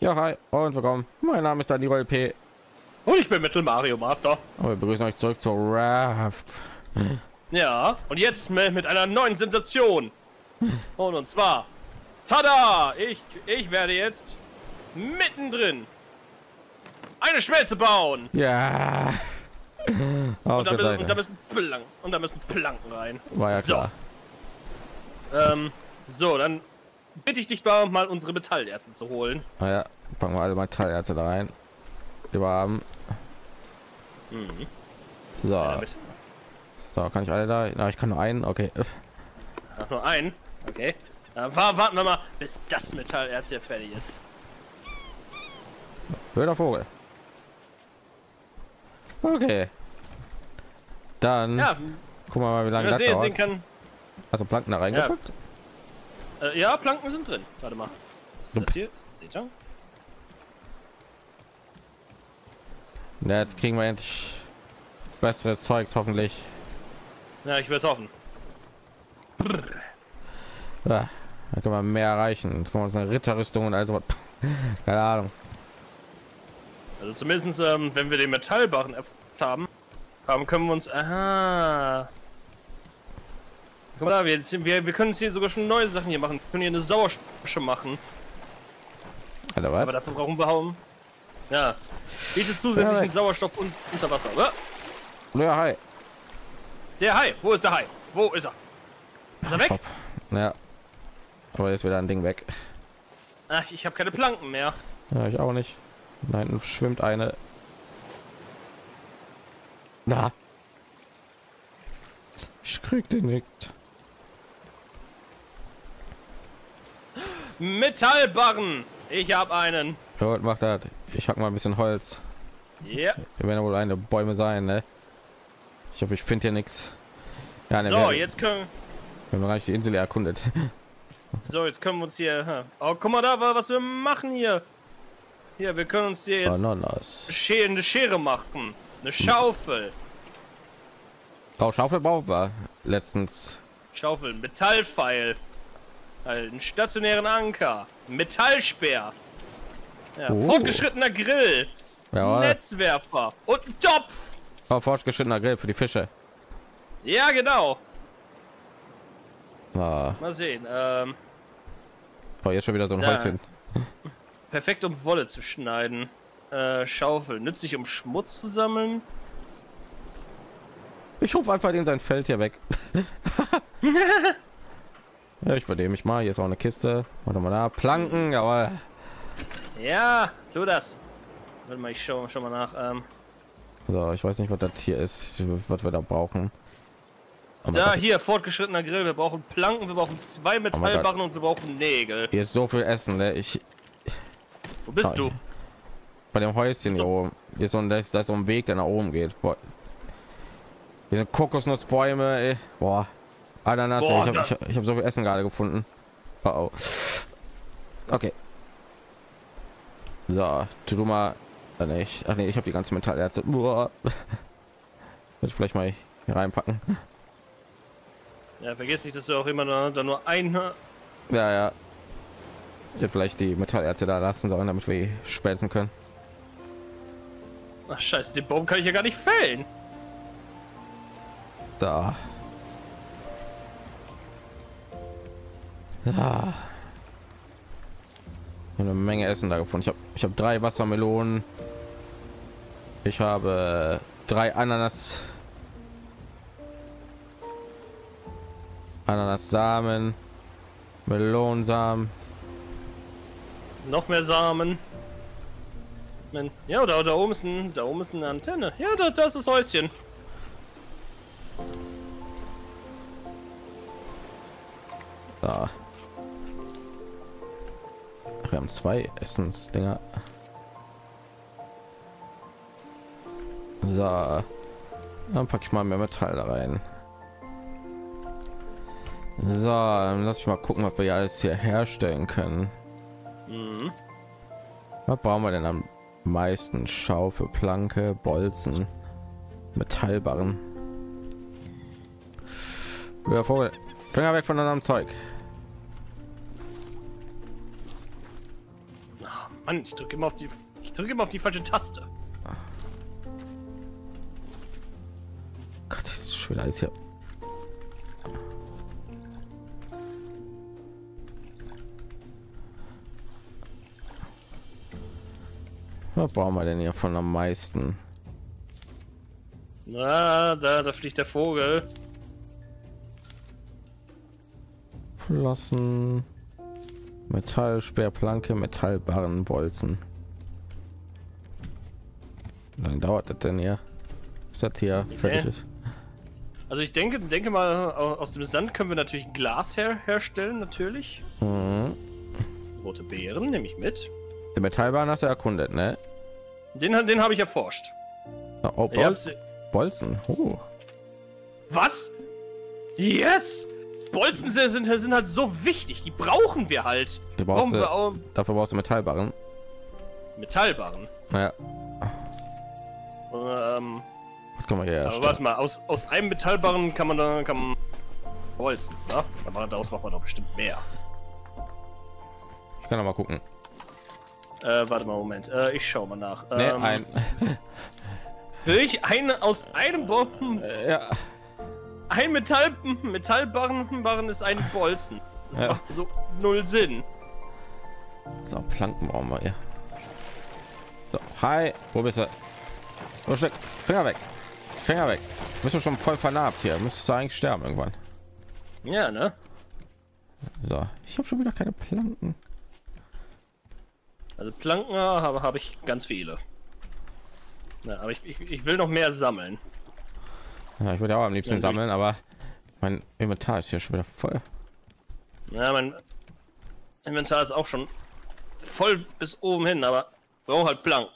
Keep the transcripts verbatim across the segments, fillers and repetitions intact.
Ja, hi und willkommen. Mein Name ist Daniel P. und ich bin mit dem Mario Master. Und wir begrüßen euch zurück zur Raft. Ja, und jetzt mit einer neuen Sensation. Und und zwar, tada! Ich ich werde jetzt mittendrin eine Schmelze bauen. Ja. Und da müssen, und da müssen Planken, und da müssen Planken rein. War ja klar. So, ähm, so dann bitte ich dich mal, unsere Metallerze zu holen. Ah ja, fangen wir alle Metallerze da rein. Wir haben. Mhm. So. Ja, so, kann ich alle da? Na, ich kann nur einen. Okay. Ach, nur einen. Okay. Dann warten wir mal, bis das Metallerz hier fertig ist. Blöder Vogel. Okay. Dann. Ja. Gucken wir mal, wie lange das dauert. Kann... Also Planken da reingepackt? Ja. Äh, ja, Planken sind drin. Warte mal. Ist das hier? Ist das die Junk? Na, jetzt kriegen wir endlich besseres Zeugs, hoffentlich. Ja, ich will es hoffen. Ja, da können wir mehr erreichen. Jetzt kommen wir uns eine Ritterrüstung und also was. Keine Ahnung. Also zumindest, ähm, wenn wir den Metallbarren haben, haben, können wir uns... Aha. Guck mal, wir, wir, wir können hier sogar schon neue Sachen hier machen. Wir können hier eine Sauerstofflasche machen. Alter, aber dafür brauchen wir Haum. Ja. Bietet zusätzlichen ja, Sauerstoff und unter Wasser, oder? Der Hai. Der Hai. Wo ist der Hai? Wo ist er? Ist er weg? Top. Ja. Aber jetzt wieder ein Ding weg. Ach, ich habe keine Planken mehr. Ja, ich auch nicht. Nein, schwimmt eine. Na. Ich krieg den nicht. Metallbarren. Ich habe einen. Gut, macht das. Ich hack mal ein bisschen Holz. Ja. Wir werden wohl eine Bäume sein, ne? Ich hoffe, ich finde hier nichts. Ja, ne, so, wir, jetzt können wir haben noch die Insel erkundet. So, jetzt können wir uns hier. Oh, guck mal da, was wir machen hier. Hier, wir können uns hier jetzt eine Schere machen, eine Schaufel. Oh, Schaufel brauchbar. Letztens. Schaufel, Metallpfeil. Einen stationären Anker, Metallspeer, ja, oh. Fortgeschrittener Grill, jawohl. Netzwerfer und ein Topf. Oh, fortgeschrittener Grill für die Fische. Ja, genau. Ah. Mal sehen. Ähm, oh, jetzt schon wieder so ein na, Häuschen. Perfekt, um Wolle zu schneiden. Äh, Schaufel, nützlich, um Schmutz zu sammeln. Ich rufe einfach den sein Feld hier weg. Ja, ich übernehme mich mal. Hier ist auch eine Kiste. Warte mal da. Planken, aber ja, tu das. Warte mal, ich schaue schon mal nach. Ähm so, ich weiß nicht, was das hier ist, was wir da brauchen. Aber da hier fortgeschrittener Grill. Wir brauchen Planken, wir brauchen zwei Metallbarren oh und wir brauchen Nägel. Hier ist so viel Essen, ne? Ich. Wo bist ah, du? Bei dem Häuschen so. Hier oben. Hier ist so ein, da ist so ein Weg, der nach oben geht. Boah. Hier sind Kokosnussbäume. Ey. Boah. Ananas, boah, ich habe ich, ich hab so viel Essen gerade gefunden. Oh, oh. Okay. So, tu du mal. Ach nee, ich, ach nee, ich habe die ganze Metallerze. Boah. Ich vielleicht mal hier reinpacken. Ja, vergiss nicht, dass du auch immer nur, da nur ein. Ja, ja. Ich hätte vielleicht die Metallerze da lassen sollen, damit wir schmelzen können. Ach scheiße, den Baum kann ich ja gar nicht fällen. Da. Ah. Eine Menge Essen da gefunden. Ich habe ich habe drei Wassermelonen. Ich habe drei Ananas. Ananassamen, Melonsamen. Noch mehr Samen. Ja, da, da oben ist ein, da oben ist eine Antenne. Ja, da, das ist das Häuschen. Da. Wir haben zwei Essensdinger. So, dann packe ich mal mehr Metall da rein. So, dann lass ich mal gucken, ob wir alles hier herstellen können. Mhm. Was brauchen wir denn am meisten? Schaufel, Planke, Bolzen, Metallbarren. Ja, Vogel. Finger weg von anderem Zeug. Mann, ich drücke immer auf die... Ich drücke immer auf die falsche Taste. Ach. Gott, das ist schon wieder alles hier. Was brauchen wir denn hier von am meisten? Na, da, da fliegt der Vogel. Flossen, Metall, Speerplanke, Metallbarren, Bolzen. Wie lange dauert das denn hier? Ist das hier okay. fertig ist? Also ich denke, denke mal, aus dem Sand können wir natürlich Glas her herstellen, natürlich. Mhm. Rote Beeren nehme ich mit. Den Metallbarren hast du erkundet, ne? Den, den habe ich erforscht. Oh, Bol ich Bolzen. Oh. Was? Yes! Bolzen sind, sind halt so wichtig. Die brauchen wir halt. Die brauchst du, wir dafür brauchst du Metallbarren. Metallbarren? Naja. Ähm, was kann man hier aber warte mal, aus, aus einem Metallbarren kann man da kann man Bolzen, ne? Aber daraus macht man doch bestimmt mehr. Ich kann doch mal gucken. Äh, warte mal, Moment. Äh, ich schau mal nach. Nee, ähm, ein. Ich eine aus einem Bomben. Äh, ja. Ein Metall Metallbarren ist ein Bolzen. Das ja. macht so null Sinn. So, Planken brauchen wir hier. So, hi, wo bist du? Wo steck? Finger weg. Finger weg. Bist du schon voll vernarbt hier? Müsstest du eigentlich sterben irgendwann. Ja, ne? So, ich habe schon wieder keine Planken. Also Planken habe habe ich ganz viele. Ja, aber ich, ich, ich will noch mehr sammeln. Ja, ich würde auch am liebsten ja, sammeln, aber mein Inventar ist hier schon wieder voll. Ja, mein Inventar ist auch schon voll bis oben hin, aber brauche halt Planken.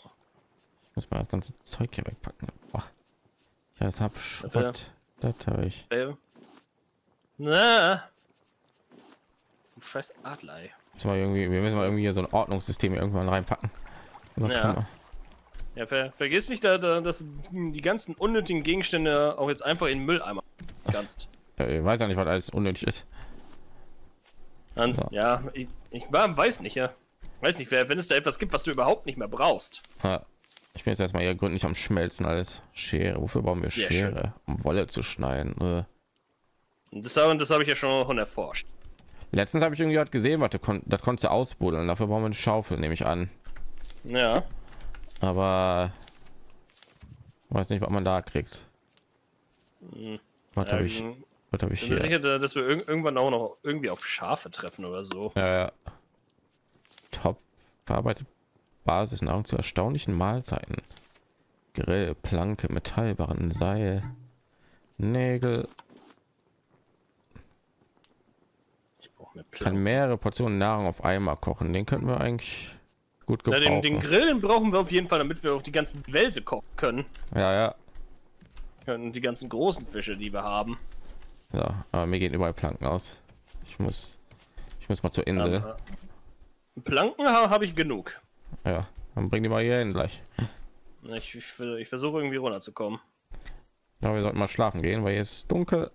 Muss man das ganze Zeug hier wegpacken. Boah. Ja, das hab Schrott. Das habe ich. Na. Scheiß Adlei. Müssen wir irgendwie, wir müssen mal irgendwie hier so ein Ordnungssystem irgendwann reinpacken. So ja. Ja, ver vergiss nicht, da, da, dass die ganzen unnötigen Gegenstände auch jetzt einfach in den Mülleimer kannst. Ja, ich weiß ja nicht, was alles unnötig ist. Dann, so. Ja, ich, ich weiß nicht, ja. Weiß nicht, wenn es da etwas gibt, was du überhaupt nicht mehr brauchst. Ha, ich bin jetzt erstmal hier gründlich am Schmelzen alles. Schere, wofür brauchen wir Sehr Schere? Schön. Um Wolle zu schneiden. Äh. Und das habe das hab ich ja schon erforscht. Letztens habe ich irgendwie gesehen, was du kon das konntest du ausbuddeln. Dafür brauchen wir eine Schaufel, nehme ich an. Ja. Aber weiß nicht, was man da kriegt. Hm. Was habe ähm, ich? Was habe ich hier? Ich bin mir sicher, dass wir irg irgendwann auch noch irgendwie auf Schafe treffen oder so. Ja, ja. Top verarbeitet Basisnahrung zu erstaunlichen Mahlzeiten. Grill, Planke, Metallbarren, Seil, Nägel. Ich brauche mehr Planke. Kann mehrere Portionen Nahrung auf einmal kochen. Den könnten wir eigentlich. Gut ja, den, den Grillen brauchen wir auf jeden Fall, damit wir auch die ganzen Wälse kochen können. Ja, ja. Können die ganzen großen Fische, die wir haben. Ja, aber mir gehen überall Planken aus. Ich muss, ich muss mal zur Insel. Ja, Planken ha habe ich genug. Ja, dann bring die mal hier hin gleich. Ich, ich, ich versuche irgendwie runterzukommen. Ja, wir sollten mal schlafen gehen, weil jetzt dunkel.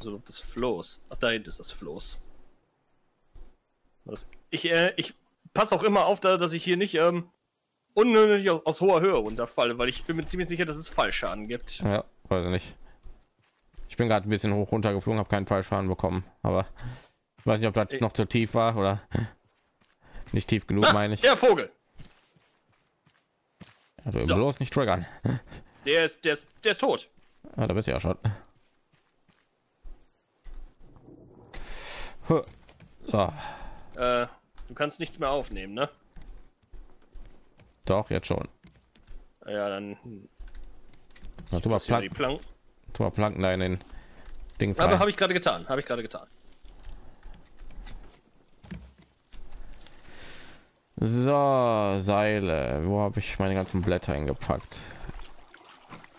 So, das Floß. Ach, da hinten ist das Floß. Das, ich, äh, ich. Pass auch immer auf, da, dass ich hier nicht ähm, unnötig aus, aus hoher Höhe runterfalle, weil ich bin mir ziemlich sicher, dass es Fallschaden gibt. Ja, weiß ich nicht. Ich bin gerade ein bisschen hoch runtergeflogen, habe keinen Fallschaden bekommen, aber ich weiß nicht, ob das ich noch zu tief war oder nicht tief genug, ah, meine ich. Der Vogel. Also so. Bloß nicht triggern. Der ist, der ist, der ist tot. Ah, da bist du ja schon. Huh. So. Äh. Du kannst nichts mehr aufnehmen, ne? Doch, jetzt schon. Ja, dann. Na, tu mal Planken. Plank. Tu mal Planken da in den Dings rein. Aber habe ich gerade getan. Habe ich gerade getan. So, Seile. Wo habe ich meine ganzen Blätter hingepackt?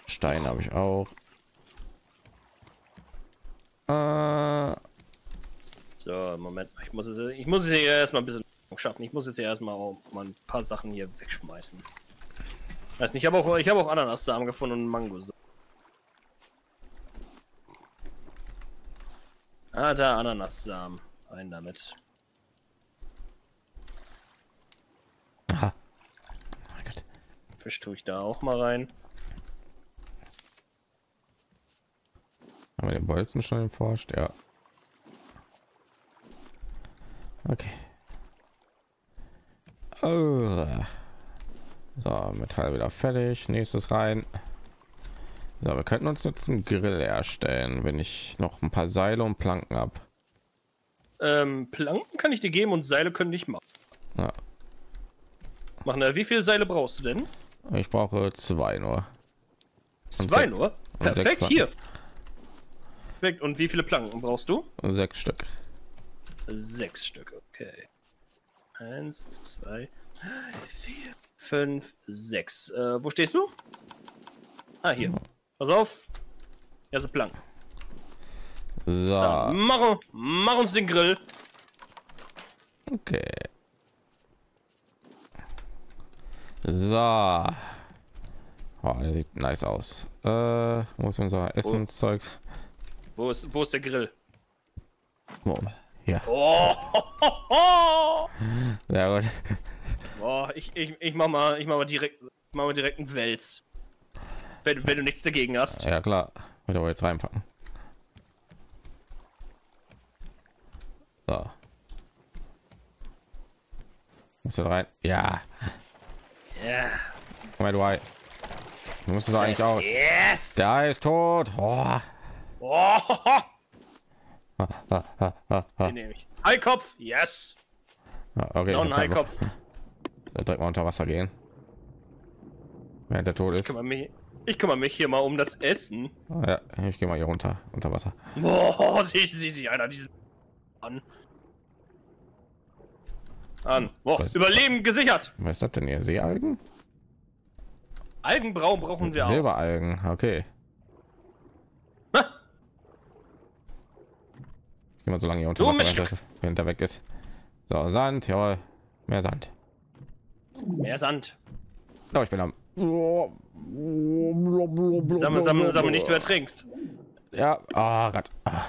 Steine habe ich auch. Äh... So, Moment, ich muss es, ich muss es hier erstmal ein bisschen schaffen. Ich muss jetzt hier erstmal auch mal ein paar Sachen hier wegschmeißen. Weiß nicht, ich habe auch, ich habe auch Ananassamen gefunden und Mango. Ah, da Ananassamen, rein damit. Aha. Oh Gott. Fisch tue ich da auch mal rein. Haben wir den Bolzen schon erforscht? Ja. Okay. Oh. So, Metall wieder fertig. Nächstes rein. So, wir könnten uns jetzt einen Grill erstellen, wenn ich noch ein paar Seile und Planken habe. Ähm, Planken kann ich dir geben und Seile können nicht machen. Ja. Machen da. Wie viele Seile brauchst du denn? Ich brauche zwei nur. Und zwei nur? Perfekt, hier. Perfekt. Und wie viele Planken brauchst du? Sechs Stück. Sechs Stück, okay. Eins, zwei, drei, vier, fünf, sechs. Äh, wo stehst du? Ah, hier. Hm. Pass auf. Erste Plank. So. Dann mach, mach uns den Grill. Okay. So. Oh, der sieht nice aus. Äh, wo ist unser Essenszeug? Wo, wo ist, wo ist der Grill? Oh, hier. Oh, ho, ho, ho. Sehr gut. Boah, ich, ich, ich mach mal, ich mach mal direkt, mach mal direkt einen Wels. Wenn, wenn du nichts dagegen hast. Ja klar, wird aber jetzt reinpacken. So. Muss da rein? Ja. Ja. Komm mal, du musst da eigentlich auch. Yes. Der ist tot. Oh. Oh. Den nehme ich. Heikopf. Yes. Okay. Noch ein Heikopf. Da direkt mal unter Wasser gehen. Während der tot ist. Kann man mich Ich kümmere mich hier mal um das Essen. Oh, ja, ich gehe mal hier runter, unter Wasser. Boah, sieh sie, sie, einer diesen an. An. Boah, was, Überleben gesichert. Was ist das denn hier? Seealgen? Algenbraun brauchen wir auch. Silberalgen, okay. Ha! Ich gehe mal so lange hier unter Wasser, wenn der, wenn der weg ist. So, Sand, jawohl. Mehr Sand. Mehr Sand. Oh, ich bin am... Oh. Sammel, sammel, sammel nicht, du ertrinkst. Ja, oh Gott. Ah.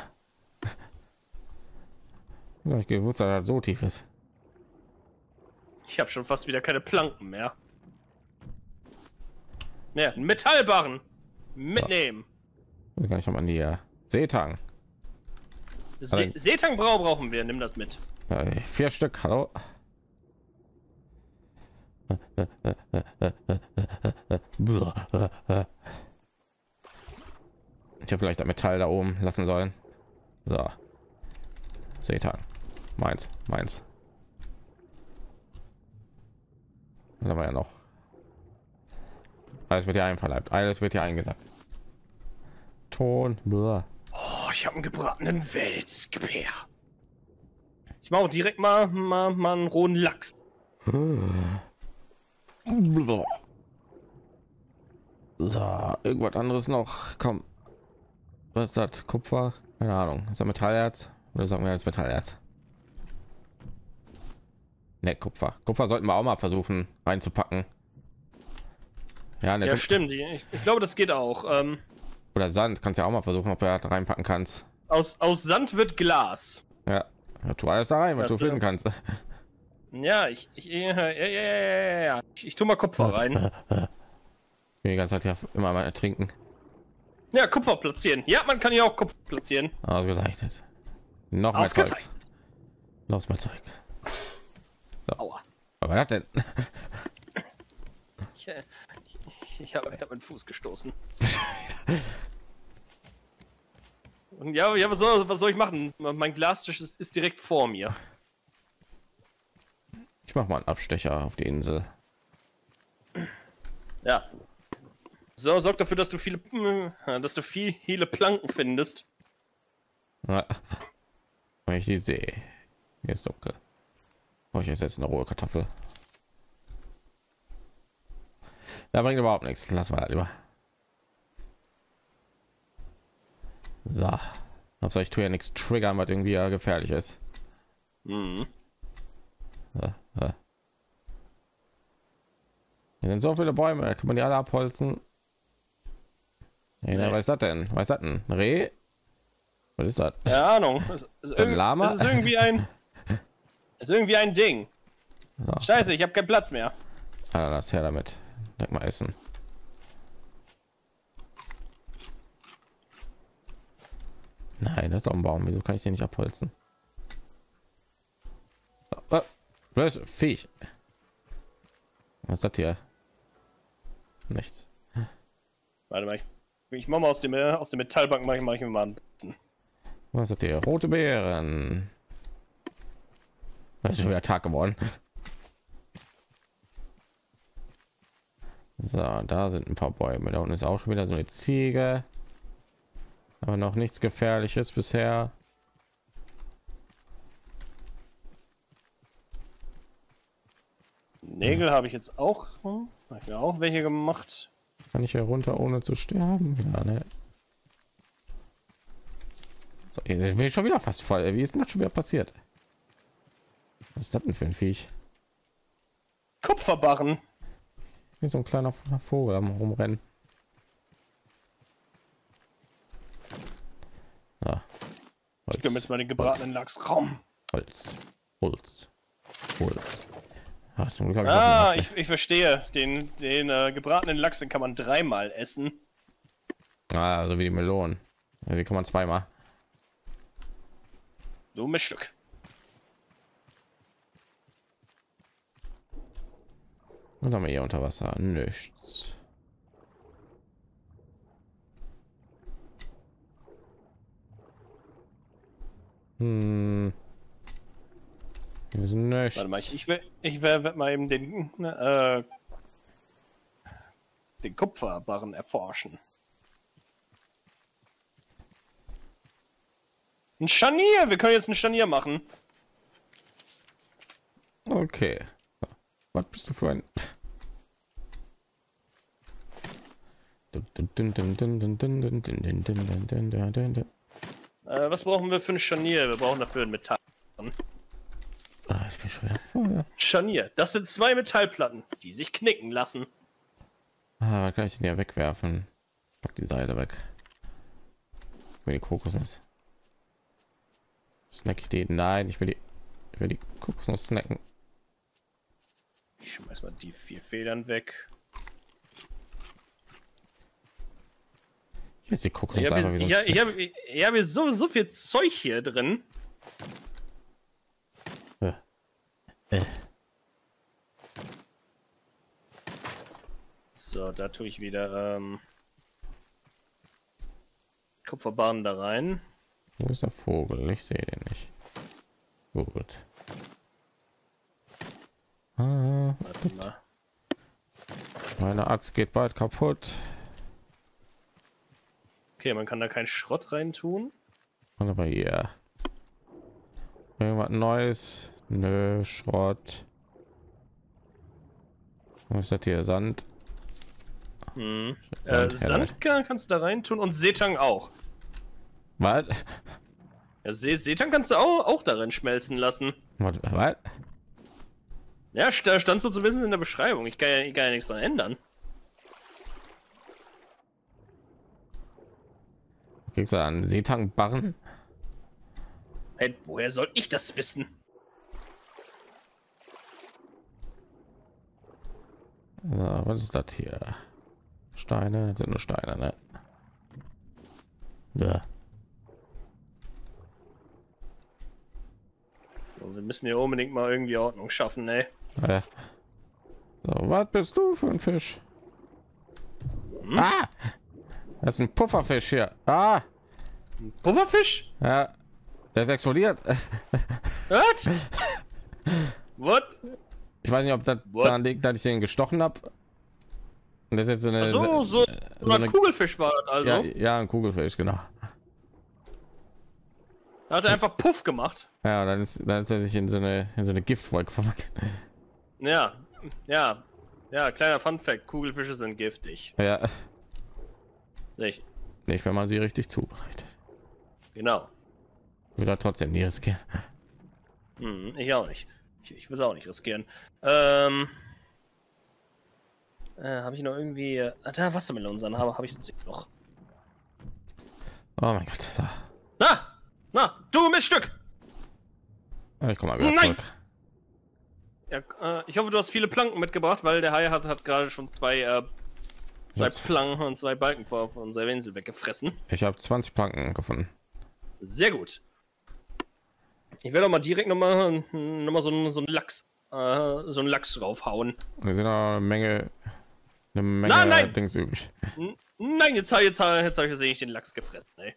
Ich gewusst, dass das so tief ist. Ich habe schon fast wieder keine Planken mehr. Ja, Metallbarren mitnehmen. So. Kann ich noch mal die uh, Seetang. Se Seetangbrau brauchen wir. Nimm das mit. Ja, vier Stück. Hallo. Ich habe vielleicht ein Metall da oben lassen sollen. So. Seetang. Meins, meins. Dann haben wir ja noch. Alles wird hier einverleibt. Alles wird hier eingesackt. Ton. Oh, ich habe einen gebratenen Wels. Ich mache direkt mal, mal, mal einen rohen Lachs. So, irgendwas anderes noch. Komm, was ist das? Kupfer? Keine Ahnung. Ist das Metallerz? Oder sagen wir jetzt Metallerz? Ne, Kupfer. Kupfer sollten wir auch mal versuchen reinzupacken. Ja, ne, ja stimmt. Ich, ich glaube, das geht auch. Ähm, Oder Sand. Kannst ja auch mal versuchen, ob du da reinpacken kannst. Aus, aus Sand wird Glas. Ja, ja, tu alles da rein, was du finden kannst. Ja, ich ich, ja, ja, ja, ja. ich ich tue mal Kupfer rein. Die ganze Zeit ja immer mal ertrinken. Ja, Kupfer platzieren. Ja, man kann ja auch Kupfer platzieren. Ausgezeichnet. Noch mal Zeug. Noch mal Zeug. So. Aua. Aber was denn? Ich, ich, ich habe ich hab meinen Fuß gestoßen. Und ja, ja was, soll, was soll ich machen? Mein Glastisch ist, ist direkt vor mir. Ich mach mal einen Abstecher auf die Insel. Ja. So, sorg dafür, dass du viele, dass du viele Planken findest. Na, wenn ich die sehe. Hier ist dunkel. Oh, ich esse jetzt eine rohe Kartoffel. Da bringt überhaupt nichts. Lass mal lieber. So. Hauptsache, ich tue ja nichts triggern, was irgendwie ja gefährlich ist. Mhm. Ja, ja. Hier sind so viele Bäume, da kann man die alle abholzen. Hey, nee. Was ist das denn? Was ist das denn? Reh? Was ist das? Keine Ahnung. Ist, ist, ist, ist, ist irgendwie ein. Ist irgendwie ein Ding. So. Scheiße, ich habe keinen Platz mehr. Ah, das her damit. Denk mal essen. Nein, das ist doch ein Baum. Wieso kann ich den nicht abholzen? Oh, was ist Viech? Was ist das hier? Nichts. Warte mal, ich, ich mache mal aus dem aus dem Metallbank mache ich mal ich mal an. Was hat ihr? Rote Beeren. Das ist schon wieder Tag geworden. So, da sind ein paar Bäume. Da unten ist auch schon wieder so eine Ziege. Aber noch nichts Gefährliches bisher. Nägel hm. habe ich jetzt auch. Hm, habe ich mir auch welche gemacht. Kann ich hier runter, ohne zu sterben? Ja, ne. So, jetzt bin ich schon wieder fast voll. Wie ist denn das schon wieder passiert? Was ist das denn für ein Viech? Kupferbarren. Wie so ein kleiner Vogel am Rumrennen. Ja. Ich nehme jetzt mal den gebratenen Lachs. Raum. Holz. Holz. Holz. Ach, zum Glück ah, ich, ich verstehe. Den, den äh, gebratenen Lachs, den kann man dreimal essen. Ah, so wie die Melonen. Ja, die kann man zweimal. So mit Stück. Und haben wir hier unter Wasser nichts. Hm. Wir sind nichts. Warte mal, ich, ich will, ich werde mal eben den, äh, den Kupferbarren erforschen. Ein Scharnier, wir können jetzt ein Scharnier machen. Okay. Was bist du für ein? Äh, was brauchen wir für ein Scharnier? Wir brauchen dafür ein Metall. Ah, ich bin schon wieder voll. Scharnier. Das sind zwei Metallplatten, die sich knicken lassen. Ah, kann ich den ja wegwerfen? Pack die Seile weg. Wenn die Kokosnuss. Snack ich die? Nein, ich will die. Ich will die Kokosnuss snacken. Ich schmeiß mal die vier Federn weg. Jetzt die Kokosnuss. Ich habe hier, ich habe, ich habe so so viel Zeug hier drin. Äh. Äh. So, da tue ich wieder ähm, Kupferbarren da rein. Wo ist der Vogel? Ich sehe den nicht. Gut. Ah, meine Axt geht bald kaputt. Okay, man kann da keinen Schrott rein tun. Aber hier. Irgendwas Neues. Nö, Schrott. Was ist das hier? Sand. Hm. Sand, äh, Sand kann, kannst du da rein tun und Seetang auch. Was? Ja, Se Seetang kannst du auch, auch darin schmelzen lassen. Was? Ja, da stand so zu wissen in der Beschreibung. Ich kann ja, ich kann ja nichts daran ändern. Kriegst du an Seetangbarren? Hey, woher soll ich das wissen? So, was ist das hier? Steine, das sind nur Steine, ne? Ja. So, wir müssen hier unbedingt mal irgendwie Ordnung schaffen, ne? Ja. So, was bist du für ein Fisch? Hm? Ah, das ist ein Pufferfisch hier. Ah, ein Pufferfisch? Ja, der ist explodiert. Was? What? Ich weiß nicht, ob das What? daran liegt, dass ich den gestochen habe. Und das ist jetzt eine, so, so, so, so ein eine, Kugelfisch war das also. Ja, ja, ein Kugelfisch, genau. Da hat er einfach Puff gemacht. Ja, dann ist, dann ist er sich in so eine, in so eine Giftwolke verwandelt. Ja, ja, ja, kleiner Funfact, Kugelfische sind giftig. Ja. Nicht. Nicht, wenn man sie richtig zubereitet. Genau. Würde trotzdem nie riskieren. Hm, ich auch nicht. Ich, ich will es auch nicht riskieren. Ähm, äh, habe ich noch irgendwie... Äh, da Wassermelonen habe hab ich jetzt noch. Oh mein Gott. Ah! Na, du Miststück! Ich komm mal wieder Nein. zurück. Ja, äh, ich hoffe, du hast viele Planken mitgebracht, weil der Hai hat, hat gerade schon zwei, äh, zwei Planken und zwei Balken vor unserer Insel weggefressen. Ich habe zwanzig Planken gefunden. Sehr gut. Ich werde auch mal direkt nochmal noch mal so, so einen Lachs äh, so einen Lachs draufhauen. Wir sind auch eine Menge, eine Menge nein, nein. Dings übrig. N nein, jetzt, jetzt, jetzt, jetzt habe ich gesehen, ich den Lachs gefressen. Ey.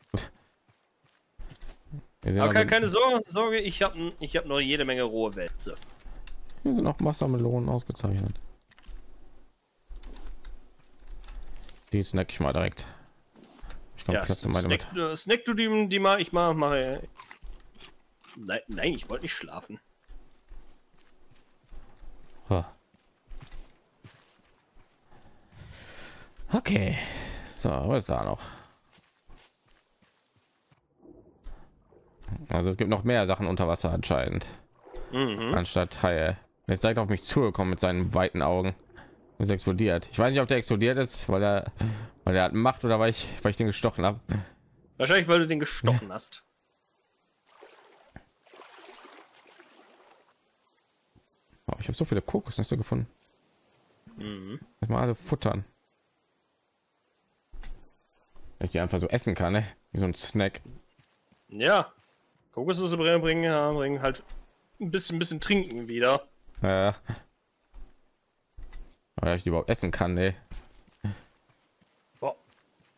Aber keine, keine Sorge, Sorge, ich habe ich hab noch jede Menge rohe Wälze. Hier sind auch Wassermelonen ausgezeichnet. Die snack ich mal direkt. Ich kann ja, Platz in meine snack, mit. snack du die, die mal, ich mal mache. Nein, nein, ich wollte nicht schlafen. Huh. Okay. So, was ist da noch? Also es gibt noch mehr Sachen unter Wasser anscheinend. Mhm. Anstatt Haie. Er ist direkt auf mich zugekommen mit seinen weiten Augen. Er ist explodiert. Ich weiß nicht, ob der explodiert ist, weil er, weil er hat Macht oder weil ich, weil ich den gestochen habe. Wahrscheinlich, weil du den gestochen hast. Oh, ich habe so viele Kokosnüsse gefunden. Mhm. Mal alle futtern. Wenn ich die einfach so essen kann, ne? Wie so ein Snack. Ja. Kokosnüsse bringen, bringen, ja, bringen halt ein bisschen, ein bisschen trinken wieder. Ja. Aber ich die überhaupt essen kann, ne? Boah.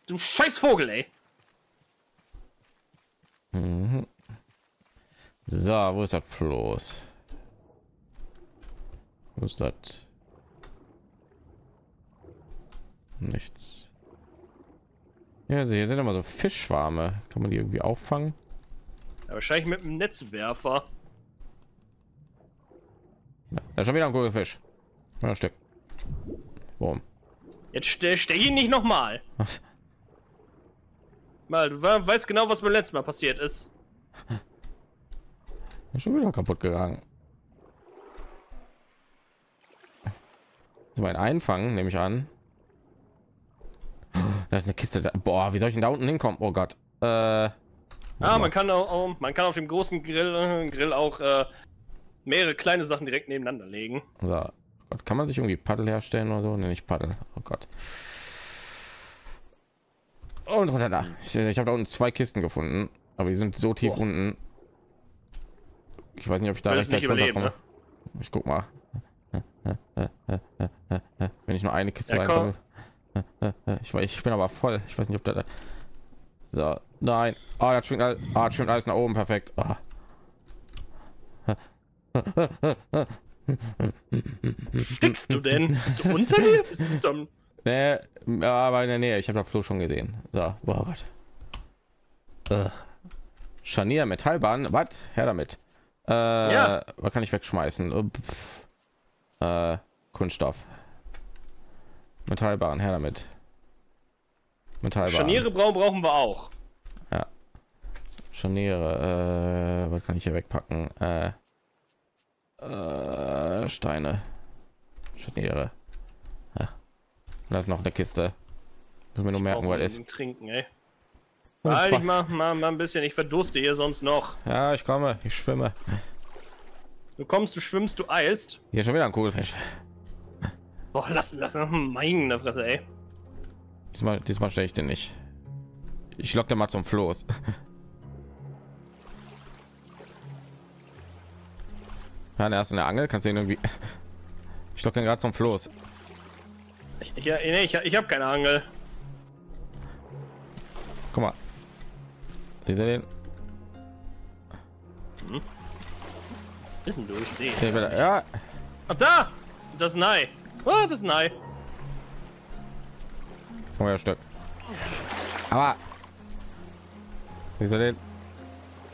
Du scheiß Vogel, ey. Mhm. So, wo ist das bloß? Wo ist das? Nichts. Ja, also hier sind immer so Fischschwärme. Kann man die irgendwie auffangen? Ja, wahrscheinlich mit einem Netzwerfer. Ja, da ist schon wieder ein guter Fisch. Ein Stück. Warum? Jetzt ste steh ihn nicht nochmal. Mal, du weißt genau, was beim letzten Mal passiert ist. Ist schon wieder kaputt gegangen. Mein Einfangen nehme ich an. Da ist eine Kiste. Da. Boah, wie soll ich denn da unten hinkommen? Oh Gott. Äh, ah, man mal. kann auch, man kann auf dem großen Grill, Grill auch äh, mehrere kleine Sachen direkt nebeneinander legen. So. Oh Gott, kann man sich irgendwie Paddel herstellen oder so? Ne, nicht Paddel. Oh Gott. Und runter da. Ich, ich habe da unten zwei Kisten gefunden, aber die sind so tief Boah. unten. Ich weiß nicht, ob ich da recht gleich runterkomme. Ne? Ich guck mal. Wenn ich nur eine Kiste ja, ich weiß, ich bin aber voll. Ich weiß nicht, ob da. So, nein. Ah, oh, das schwingt alles, oh, das schwingt alles nach oben. Perfekt. Oh. Steckst du denn? Bist du unter mir? Bist du am... Nee, aber in der Nähe. Ich habe das Flo schon gesehen. So, boah, Gott. Scharnier, Metallbahn. Was? Her damit. Äh, ja. Was kann ich wegschmeißen? Pff. Äh, Kunststoff, Metallbahn, her damit. Metallbahn. Scharniere brauchen wir auch. Ja. Scharniere. Äh, was kann ich hier wegpacken? Äh, äh, Steine. Scharniere. Ja. Da ist noch eine Kiste. Ich muss mir nur merken, was ist. Trinken, ey. Halt ich mach mal, mal ein bisschen. Ich verdurste hier sonst noch. Ja, ich komme. Ich schwimme. Du kommst, du schwimmst, du eilst. Hier schon wieder ein Kugelfisch. Boah, lass, lass, meine Fresse, ey. Diesmal, diesmal stelle ich den nicht. Ich lockte mal zum Floß. Ja, erst in der Angel kannst du ihn irgendwie. Ich lockte den gerade zum Floß. Ich, ich, nee, ich, ich habe keine Angel. Guck mal. Siehst du den? Hm. Wissen du, ich sehe. Okay, da, ja. Ach, da! Das ist nein. Oh, das ist nein. Komm her, Stück. Aber. Wie soll den?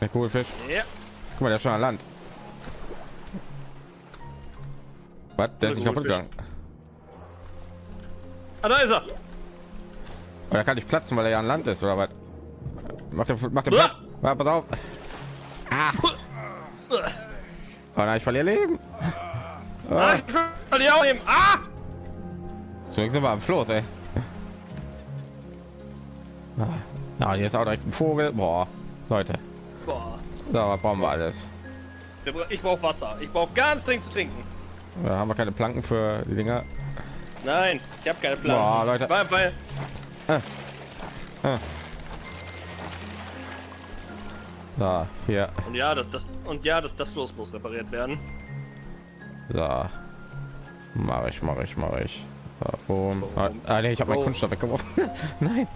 Der Kugelfisch. Ja. Guck mal, der ist schon an Land. Was? Der ist nicht kaputt gegangen. Ah, da ist er. Aber da kann ich platzen, weil er ja an Land ist, oder was? Macht er, macht er. Ah. Pass auf. Ah. Oh nein, ich verliere Leben. Oh. Nein, ich verliere auch Leben. Ah! Zunächst sind wir am Floß, ey. Na, hier ist auch direkt ein Vogel. Boah, Leute. Boah. So, was brauchen wir alles? Ich brauche Wasser. Ich brauche ganz dringend zu trinken. Da haben wir keine Planken für die Dinger. Nein, ich habe keine Planken. Boah, Leute. Ball, Ball. Ah. Ah. So, hier. Und ja, dass das und ja, dass das Floß muss repariert werden. So. Mach ich, mach ich, mach ich. Boom. Boom. Ah, nee, ich habe meinen Kunststoff weggeworfen. Nein.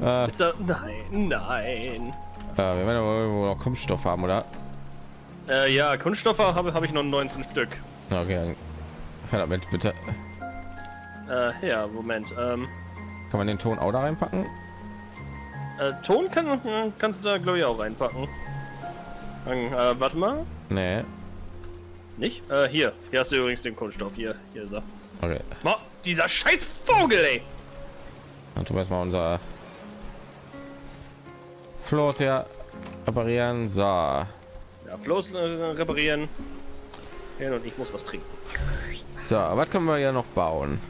Äh, so, nein, nein. Äh, wir werden aber irgendwo noch Kunststoff haben, oder? Äh, ja, Kunststoffe habe hab ich noch neunzehn Stück. Okay, dann Moment, bitte. Äh, ja, Moment. Ähm, kann man den Ton auch da reinpacken? Äh, Ton kann, kannst du da, glaube ich, auch reinpacken. Dann, äh, warte mal. Nee. Nicht? Äh, hier. Hier hast du übrigens den Kunststoff. Hier, hier ist er. Okay. Boah, dieser scheiß Vogel, ey! Dann tun wir erstmal unser Floß hier reparieren. So. Ja, Floß äh, reparieren. Ja, und ich muss was trinken. So, was können wir ja noch bauen?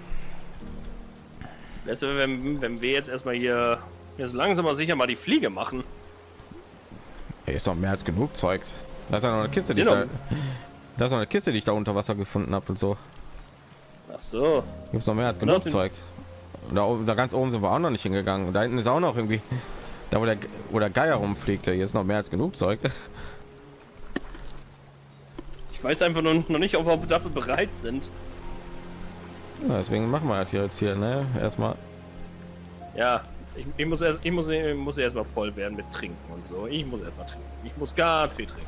Das wäre, wenn, wenn wir jetzt erstmal hier jetzt langsam mal sicher mal die Fliege machen. Hier ist doch mehr als genug Zeugs. Da ist ja noch eine Kiste, die ich da, da ist noch eine Kiste, die ich da unter Wasser gefunden habe und so. Ach so. Gibt's noch mehr als genug Zeugs. Da oben, da ganz oben sind wir auch noch nicht hingegangen. Und da hinten ist auch noch irgendwie da, wo der, wo der Geier rumfliegt. Hier ist noch mehr als genug Zeug. Ich weiß einfach nur noch nicht, ob wir dafür bereit sind. Ja, deswegen machen wir halt hier jetzt hier, ne? Erstmal. Ja, ich, ich muss erst, ich muss, ich muss erstmal voll werden mit Trinken und so. Ich muss erstmal trinken. Ich muss ganz viel trinken.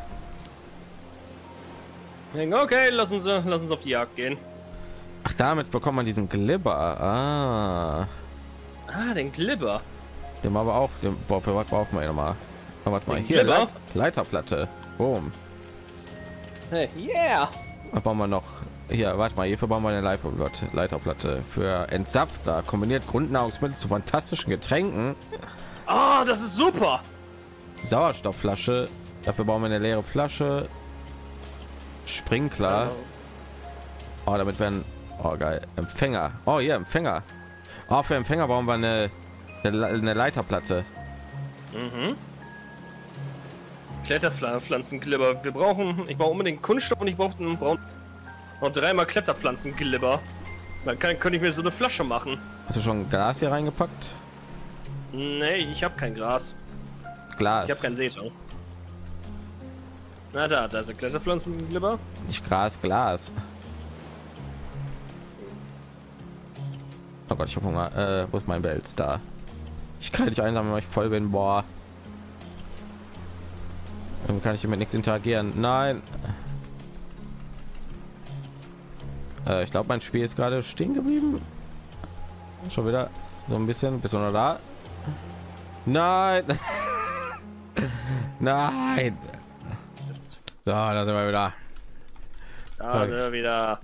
Okay, lass uns, lass uns auf die Jagd gehen. Ach, damit bekommt man diesen Glibber. Ah, ah den Glibber. Den haben wir auch. Den boah, für was brauchen wir ja mal? Warte mal, hier Leit, Leiterplatte. Boom. Hey, yeah. Was bauen wir noch? Hier, warte mal, hierfür bauen wir eine Leiterplatte. Leiterplatte für Entsafter. Kombiniert Grundnahrungsmittel zu fantastischen Getränken. Ah, oh, das ist super. Sauerstoffflasche. Dafür bauen wir eine leere Flasche. Sprinkler. Oh, damit werden. Oh, geil. Empfänger. Oh, hier, yeah, Empfänger. Auch oh, für Empfänger bauen wir eine, eine Leiterplatte. Mhm. Kletterpflanzenglibber. Wir brauchen, ich brauche unbedingt Kunststoff und ich brauche einen braunen und dreimal Kletterpflanzenglibber. Dann kann, könnte ich mir so eine Flasche machen. Hast du schon Glas hier reingepackt? Nee, ich habe kein Glas. Glas. Ich habe kein Seetau. Na da, da ist ein Kletterpflanzenglibber. Nicht Gras, Glas. Oh Gott, ich habe Hunger. Äh, wo ist mein Wels da? Ich kann nicht einsam, weil ich voll bin. Boah. Dann kann ich mit nichts interagieren. Nein. Äh, ich glaube, mein Spiel ist gerade stehen geblieben. Schon wieder so ein bisschen. Bist du noch da? Nein. Nein. So, da sind wir wieder. Da sind wir wieder.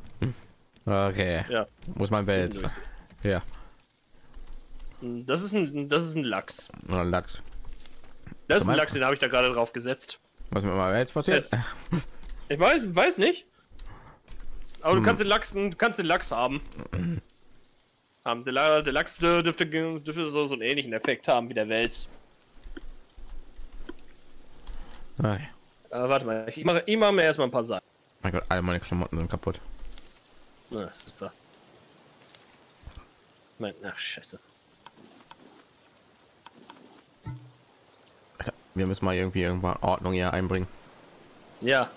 Okay. Ja. Muss mein Wels. Ja. Das ist ein, das ist ein Lachs. Ein Lachs. Das ist ein Lachs, den habe ich da gerade drauf gesetzt. Was mit meinem Wels passiert? Jetzt. Ich weiß, weiß nicht. Aber hm. du kannst den Lachs, du kannst den Lachs haben. haben der, der Lachs dürfte, dürfte so, so einen ähnlichen Effekt haben wie der Wels. Okay. Äh, warte mal, ich mache, ich mache mir erstmal ein paar Sachen. Mein Gott, alle meine Klamotten sind kaputt. Na, super. Mein, ach, scheiße. Wir müssen mal irgendwie irgendwann Ordnung hier einbringen. Ja.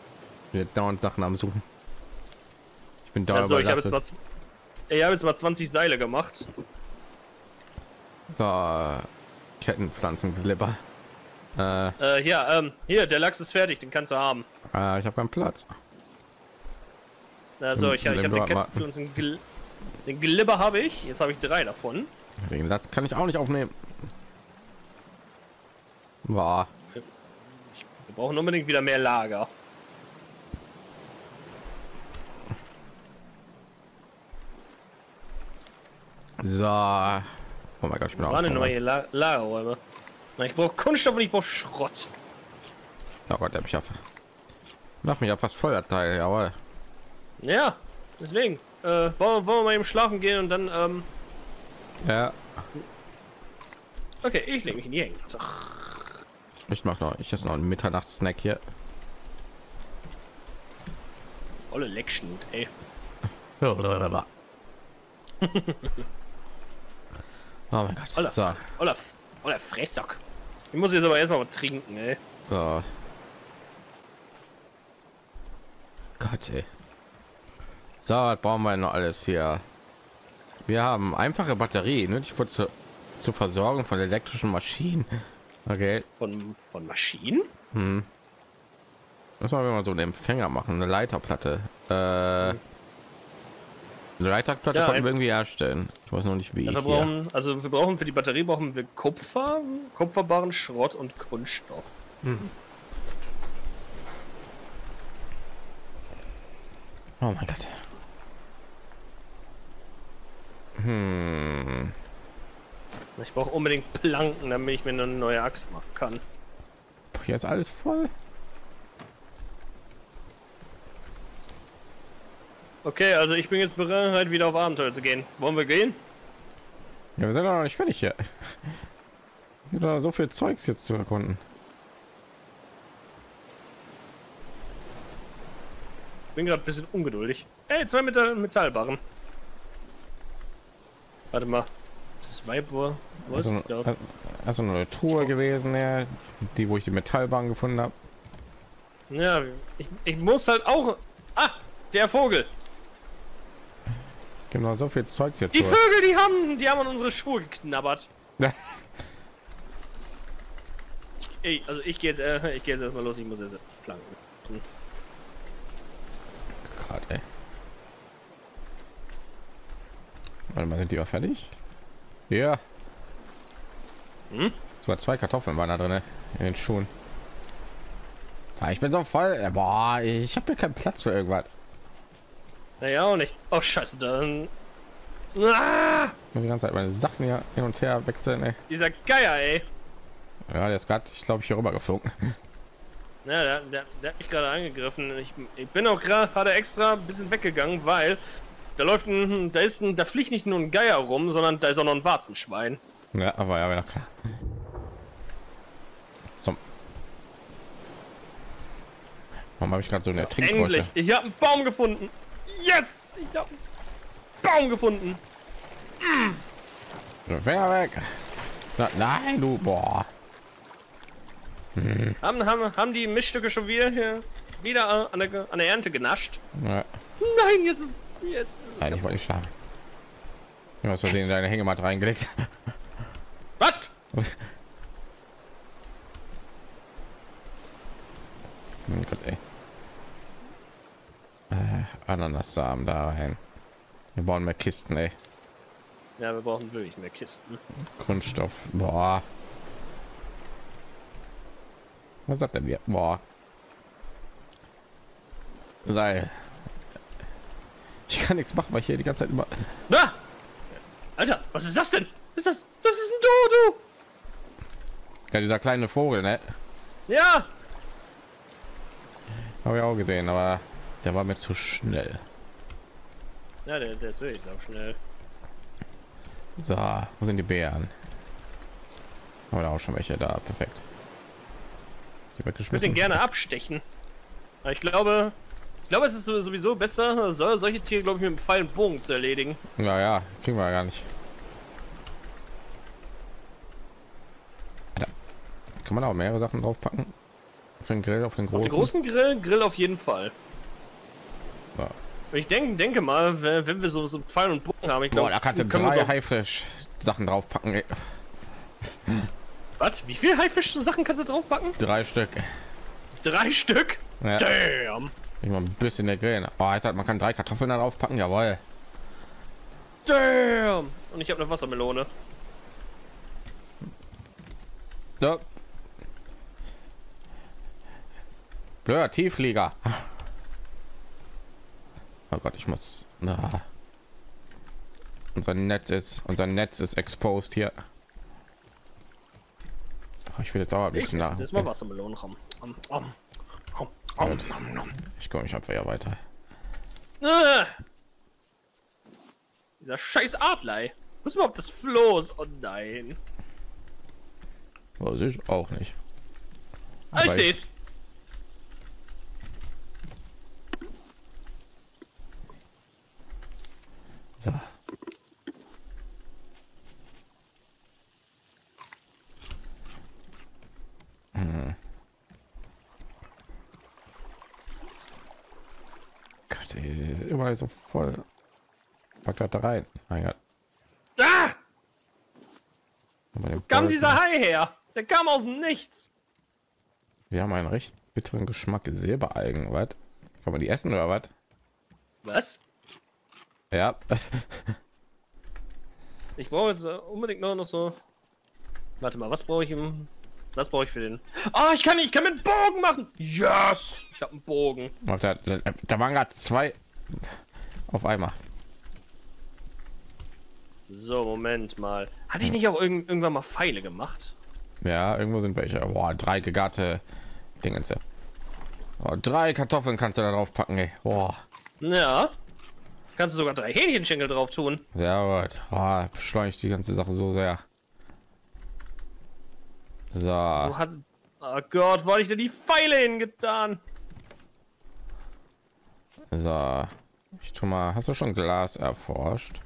Wir dauernd Sachen am Suchen. Ich bin da. Also, ich habe jetzt, hab jetzt mal zwanzig Seile gemacht. So, Kettenpflanzenglibber. Äh, äh, ja, ähm, hier, der Lachs ist fertig, den kannst du haben. Äh, ich habe keinen Platz. Also, ich, ich habe den Kettenpflanzenglibber. Den Glibber habe ich. Jetzt habe ich drei davon. Den Lachs kann ich auch nicht aufnehmen. War. Wir brauchen unbedingt wieder mehr Lager. So. Oh mein Gott, ich bin auch. War eine neue La Lagerräume. Ich brauche Kunststoff und ich brauche Schrott. Oh Gott, der mich schaffe. Mach mich ja fast voll das Teil, jawohl. Ja, deswegen. Äh, wollen, wollen wir mal eben schlafen gehen und dann. Ähm ja. Okay, ich lege mich in die Hänge. Ich mache noch, ich esse noch einen Mitternachtssnack hier. Olle Leckschnitt, ey. Oh mein Gott. Olaf, so. Olaf, Olaf, Fresssack. Ich muss jetzt aber erstmal was trinken, ey. Oh. Gott, ey. So, was brauchen wir noch alles hier? Wir haben einfache Batterie, nötig für zur, zur Versorgung von elektrischen Maschinen. Okay. Von, von Maschinen? Hm. Lass mal, wenn wir so einen Empfänger machen, eine Leiterplatte. Äh, hm. Eine Leiterplatte ja, können wir irgendwie herstellen. Ich weiß noch nicht wie. Ja, wir brauchen, also wir brauchen für die Batterie brauchen wir Kupfer, kupferbaren Schrott und Kunststoff. Hm. Oh mein Gott. Hm. Ich brauche unbedingt Planken, damit ich mir eine neue Axt machen kann. Boah, hier ist alles voll. Okay, also ich bin jetzt bereit, wieder auf Abenteuer zu gehen. Wollen wir gehen? Ja, wir sind doch noch nicht fertig hier. Wieder so viel Zeugs jetzt zu erkunden. Bin gerade ein bisschen ungeduldig. Hey, zwei Metall Metallbarren. Warte mal. Zwei Bohr. Was? Also, glaub... also eine Truhe gewesen, ja. Die, wo ich die Metallbarren gefunden habe. Ja, ich, ich muss halt auch... Ah, der Vogel. Genau, so viel Zeug jetzt. Die durch. Vögel, die haben, die haben an unsere Schuhe geknabbert. Ey, also ich gehe jetzt, äh, ich gehe jetzt erstmal los. Ich muss jetzt Planken. Hm. Gerade, ey. Warte mal, sind die auch fertig? Ja. Hm? Es war zwei Kartoffeln waren da drin in den Schuhen. Ah, ich bin so voll. Boah, ich habe hier keinen Platz für irgendwas. Naja, auch nicht. Oh, scheiße, dann... Ah! Ich muss die ganze Zeit meine Sachen hier hin und her wechseln, ey. Dieser Geier, ey. Ja, der ist gerade, ich glaube, ich hier rüber geflogen. Ja, der, der, der hat mich gerade angegriffen. Ich, ich bin auch gerade extra ein bisschen weggegangen, weil da läuft ein, da ist ein, da fliegt nicht nur ein Geier rum, sondern da ist auch noch ein Warzenschwein. Ja, aber ja, klar. Warum habe ich gerade so eine Trinkflasche? Endlich, ich habe einen Baum gefunden. Jetzt, yes! Ich habe einen Baum gefunden. Mm. Wer weg? Na, nein, du, boah. Hm. Haben, haben, haben die Mischstücke schon wieder hier wieder an der, an der Ernte genascht? Ja. Nein, jetzt ist jetzt. Nein, ich wollte nicht schlafen. Du hast versehen deine Hängematte reingelegt. Was? Mein Gott, ey. Äh, Ananassamen dahin. Wir brauchen mehr Kisten, ey. Ja, wir brauchen wirklich mehr Kisten. Grundstoff. Boah. Was sagt er mir? Boah. Seil. Ich kann nichts machen, weil ich hier die ganze Zeit immer... Na! Alter, was ist das denn? Ist das... Das ist ein Dodo! Ja, dieser kleine Vogel, ne? Ja! Habe ich auch gesehen, aber der war mir zu schnell. Ja, der, der ist wirklich auch schnell. So, wo sind die Bären? Oder auch schon welche da, perfekt. Die weggeschmissen. Ich würde gerne abstechen. Aber ich glaube, ich glaube, es ist sowieso besser, solche Tiere, glaube ich, mit einem Pfeil und Bogen zu erledigen. Ja, ja, kriegen wir ja gar nicht. Alter. Kann man auch mehrere Sachen draufpacken? Den Grill auf den großen, auf den großen Grill, Grill auf jeden Fall. Ja. Ich denke, denke mal, wenn wir so, so Pfeil und Bogen haben, ich glaube, da kannst du drei Haifisch-Sachen draufpacken. Was? Wie viel Haifisch-Sachen kannst du draufpacken? Drei Stück. Drei Stück? Ja. Damn. Ich mal ein bisschen der Grill. Oh, heißt halt, man kann drei Kartoffeln da draufpacken, jawohl. Damn. Und ich habe eine Wassermelone. Ja. Blöder Tiefflieger. Oh Gott, ich muss. Ah. Unser Netz ist, unser Netz ist exposed hier. Oh, ich will jetzt auch ein bisschen nach. Jetzt mal Wassermelonen haben. Um, um, um, um, um, um. Ich komme, ich einfach ja weiter. Ah. Dieser scheiß Adlei. Was überhaupt das Floß? Oh nein. Weiß ich auch nicht. Ah, ich seh's. So. Hm. Gott, ey, ist überall so voll. Packt das da rein. Mein Gott. Ah! Wo kam dieser Hai her? Der kam aus dem Nichts. Sie haben einen recht bitteren Geschmack. Silberalgen, was? Kann man die essen oder was? Was? Ja. Ich brauche jetzt unbedingt noch, noch so. Warte mal, was brauche ich im... Was brauche ich für den? Ah, oh, ich kann nicht, ich kann mit Bogen machen. Yes, ich habe einen Bogen. Oh, da, da, da waren gerade zwei auf einmal. So, Moment mal. Hatte ich nicht auch irgend, irgendwann mal Pfeile gemacht? Ja, irgendwo sind welche. Boah, drei gegarte Dingense. Oh, drei Kartoffeln kannst du da drauf packen, ey. Boah. Ja. Kannst du sogar drei Hähnchenschenkel drauf tun. Sehr gut. Oh, beschleunigt die ganze Sache so sehr. So. Du hast... Oh Gott, wo hab ich denn die Pfeile hingetan? So. Ich tu mal... Hast du schon Glas erforscht?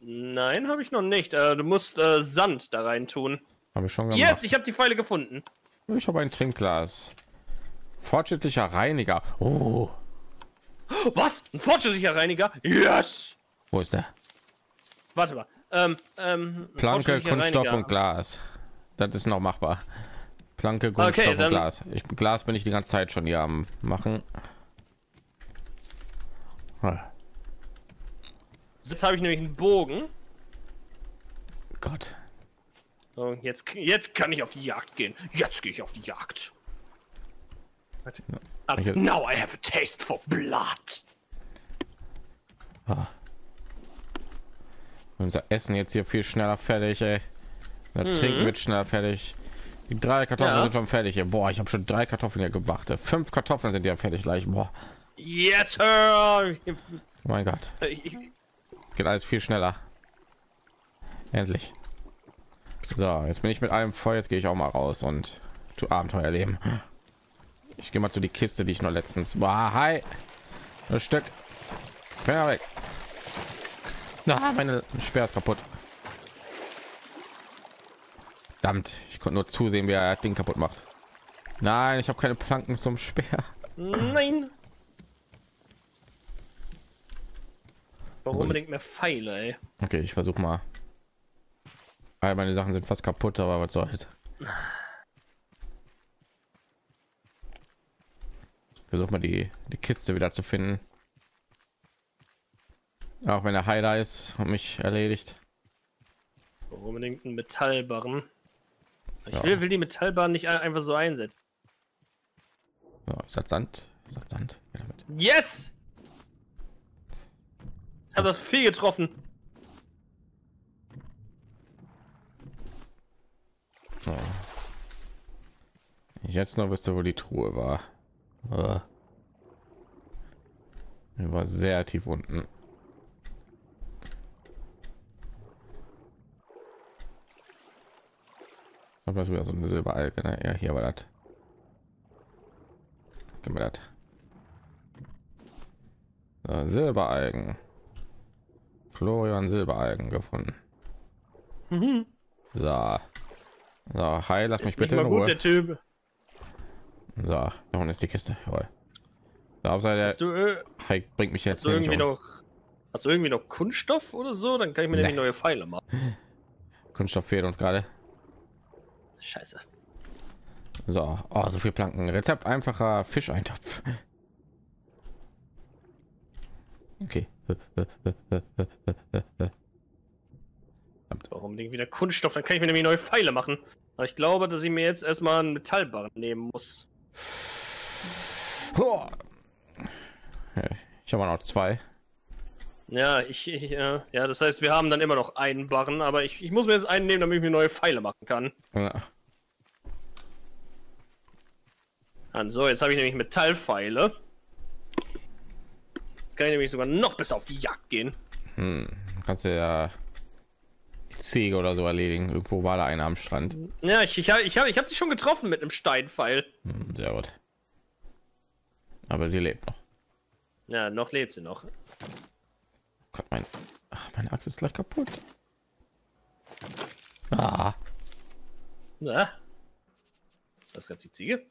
Nein, habe ich noch nicht. Äh, du musst äh, Sand da rein tun. Habe ich schon gemacht. Yes, ich habe die Pfeile gefunden. Ich habe ein Trinkglas. Fortschrittlicher Reiniger. Oh. Was? Ein fortschrittlicher Reiniger? Yes. Wo ist der? Warte mal. Ähm, ähm, Planke, Kunststoff Reiniger. Und Glas. Das ist noch machbar. Planke, Kunststoff okay, und Glas. Ich Glas bin ich die ganze Zeit schon hier am machen. Hm. Jetzt habe ich nämlich einen Bogen. Gott. So, jetzt, jetzt kann ich auf die Jagd gehen. Jetzt gehe ich auf die Jagd. And now I have a taste for blood. Ah. Unser Essen jetzt hier viel schneller fertig, ey. Das Trinken wird schneller fertig. Die drei Kartoffeln ja. sind schon fertig. Ey. Boah, ich habe schon drei Kartoffeln hier gemacht. Fünf Kartoffeln sind ja fertig gleich. Boah. Yes, Sir. Oh mein Gott. Es geht alles viel schneller. Endlich. So, jetzt bin ich mit einem Feuer. Jetzt gehe ich auch mal raus und zu Abenteuer leben. Ich gehe mal zu die Kiste, die ich noch letztens war. Hi, ein Stück. Perfekt. Na, meine Speer ist kaputt. Verdammt, ich konnte nur zusehen, wie er das Ding kaputt macht. Nein, ich habe keine Planken zum Speer. Nein. Warum unbedingt mehr Pfeile, ey? Okay, ich versuche mal. All meine Sachen sind fast kaputt, aber was soll's. Versuch mal die, die Kiste wieder zu finden. Auch wenn der Heiler ist und mich erledigt. Unbedingt einen Metallbarren. Ich ja. will, will die Metallbarren nicht einfach so einsetzen. So, ich sag Sand. Ich sag Sand. Yes! Ich habe das viel getroffen. So. Jetzt noch wisst ihr, wo die Truhe war. Uh. Er war sehr tief unten. Aber das war so eine Silberalge. Ne? Ja, hier war das. Gib mir das. So, Silberalgen. Florian Silberalgen gefunden. Mhm. So. So, hi, lass mich bitte in Ruhe. Der Typ. So, da unten ist die Kiste. Jawohl. Da auf Seite hast du, äh, hey, bringt mich jetzt hast du irgendwie um. noch hast du irgendwie noch Kunststoff oder so, dann kann ich mir nee. nämlich neue Pfeile machen. Kunststoff fehlt uns gerade. Scheiße. So, oh, so viel Planken. Rezept einfacher Fischeintopf. Okay. Warum liegt wieder Kunststoff? Dann kann ich mir nämlich neue Pfeile machen. Aber ich glaube, dass ich mir jetzt erstmal einen Metallbarren nehmen muss. Ich habe noch zwei. Ja, ich, ich äh, ja, das heißt, wir haben dann immer noch einen Barren, aber ich, ich muss mir jetzt einen nehmen, damit ich mir neue Pfeile machen kann. Ja. Und so, jetzt habe ich nämlich Metallpfeile. Jetzt kann ich nämlich sogar noch bis auf die Jagd gehen. Hm, kannst du ja die Ziege oder so erledigen. Irgendwo war da einer am Strand. Ja, ich, ich habe ich habe ich habe sie schon getroffen mit einem Steinpfeil. Hm, sehr gut. Aber sie lebt noch. Ja, noch lebt sie noch. Gott, mein, ach, meine Axt ist gleich kaputt. Ah. Na, das ist jetzt die Ziege.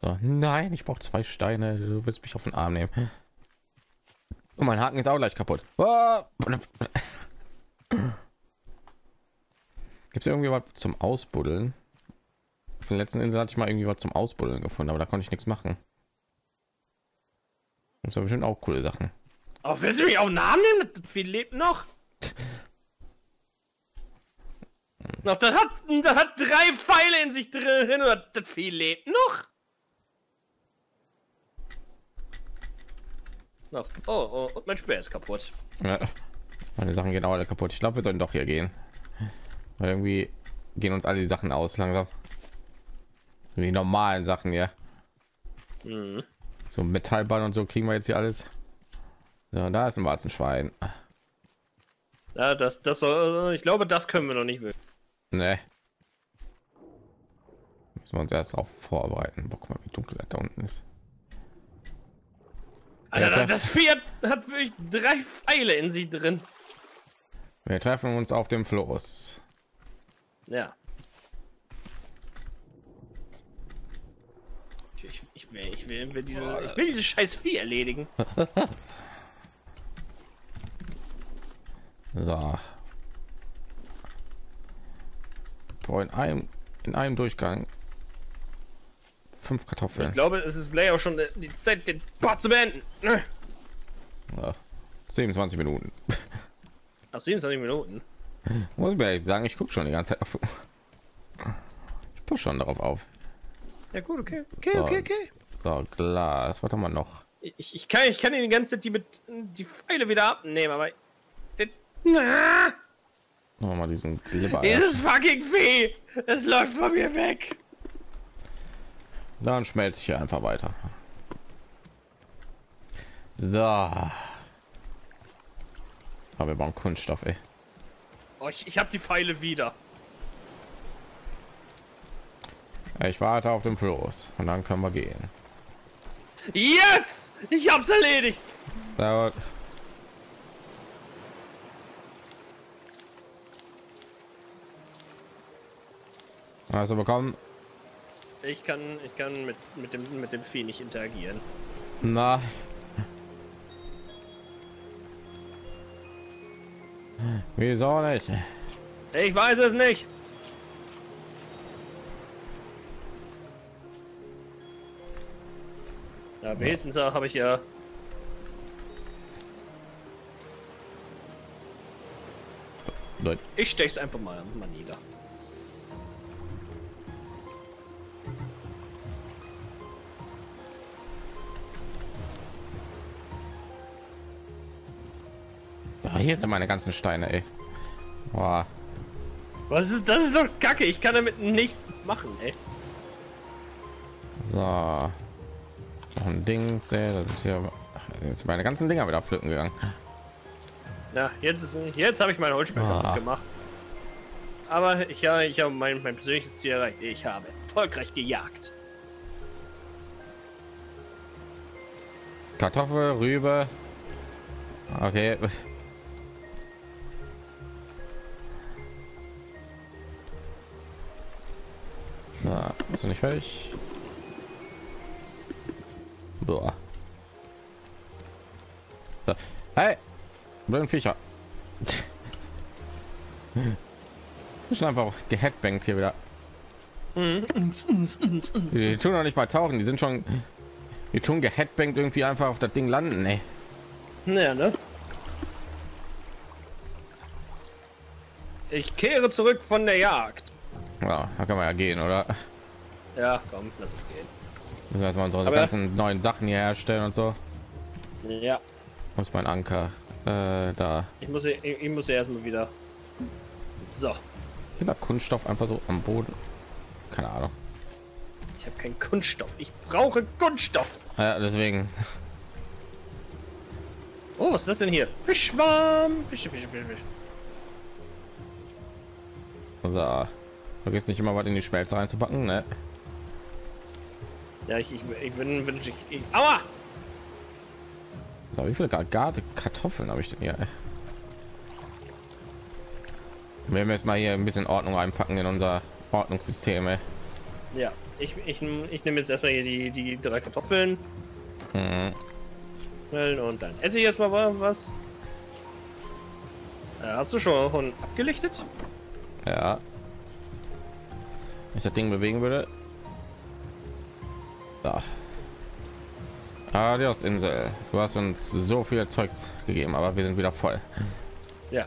So, nein, ich brauche zwei Steine. Du willst mich auf den Arm nehmen. Und mein Haken ist auch gleich kaputt. Ah. Gibt es irgendwie was zum Ausbuddeln? Auf den letzten Insel hatte ich mal irgendwie was zum Ausbuddeln gefunden, aber da konnte ich nichts machen. Das sind bestimmt auch coole Sachen. Aber willst du mich auch Namen nehmen? Das Vieh lebt noch. Noch das hat, das hat drei Pfeile in sich drin oder das Vieh lebt noch. Noch. Oh, oh, und mein Speer ist kaputt. Ja, meine Sachen gehen auch alle kaputt. Ich glaube, wir sollen doch hier gehen. Weil irgendwie gehen uns alle die Sachen aus langsam. Die normalen Sachen hier. Mhm. So Metallball und so kriegen wir jetzt hier alles. So, da ist ein Warzenschwein. Ja, das, das soll, ich glaube, das können wir noch nicht. Nee. Müssen wir uns erst darauf vorbereiten. Boah, guck mal, wie dunkel das da unten ist. Alter, ja, das Pferd hat wirklich drei Pfeile in sich drin. Wir treffen uns auf dem Floß. Ja. Ich will, ich will diese, ich will diese scheiß Vieh erledigen. So. Boah, in einem, in einem Durchgang fünf Kartoffeln. Ich glaube, es ist gleich auch schon die Zeit, den Part zu beenden. Ja. siebenundzwanzig Minuten. Ach, siebenundzwanzig Minuten. Muss ich mir ehrlich sagen, ich gucke schon die ganze Zeit auf. Ich passe schon darauf auf. Ja gut, okay, okay, so, okay, okay. So, klar, das war doch mal noch. Ich, ich kann, ich kann die ganze Zeit die mit die Pfeile wieder abnehmen, aber na, noch mal diesen Glibber. Dieses fucking Vieh, es läuft von mir weg. Dann schmelze ich hier einfach weiter. So, aber wir brauchen Kunststoff, ey. Oh, ich, ich habe die Pfeile wieder. Ich warte auf dem Floß und dann können wir gehen. Yes, ich hab's erledigt. Dauert. Hast du bekommen? Ich kann, ich kann mit mit dem mit dem Vieh nicht interagieren. Na. Wieso nicht? Ich weiß es nicht. Ja, wenigstens habe ich ja. Nein. Ich steche es einfach mal, mal nieder. Da, hier sind meine ganzen Steine, ey. Boah. Was ist das? Ist doch Kacke. Ich kann damit nichts machen, ey. So. Ein Ding, das ist ja jetzt meine ganzen Dinger wieder pflücken gegangen. Ja, jetzt ist jetzt habe ich mein Holzspeer ah. gemacht. Aber ich habe ich habe mein, mein persönliches Ziel erreicht. Ich habe erfolgreich gejagt. Kartoffel, Rübe. Okay. Na, bist du nicht fertig? Boah. So. Hey, blöden Viecher. Schon einfach gehackbankt hier wieder. Die tun noch nicht mal tauchen, die sind schon, die tun gehackbankt irgendwie einfach auf das Ding landen, ey. Naja, ne? Ich kehre zurück von der Jagd. Ja, da kann man ja gehen, oder? Ja, komm, lass uns gehen. Dass man unsere ganzen neuen Sachen hier herstellen und so. Ja. Muss mein Anker äh, da. Ich muss, ich, ich muss ja erstmal wieder. So. Wieder Kunststoff einfach so am Boden. Keine Ahnung. Ich habe keinen Kunststoff. Ich brauche Kunststoff. Ja, deswegen. Oh, was ist das denn hier? Fischschwarm. Fisch, Fisch, Fisch, Fisch. So. Vergiss nicht immer was in die Schmelze reinzupacken, ne? Ja, ich, ich, ich bin, bin ich, ich, aua! So, wie viel Garde Kartoffeln habe ich denn hier? Wir werden jetzt mal hier ein bisschen Ordnung einpacken in unser Ordnungssysteme. Ja, ich, ich, ich nehme jetzt erstmal hier die, die drei Kartoffeln. Mhm. Und dann esse ich jetzt mal was. Hast du schon abgelichtet? Ja. Wenn ich das Ding bewegen würde. Da. Adios Insel. Du hast uns so viel Zeugs gegeben, aber wir sind wieder voll. Ja.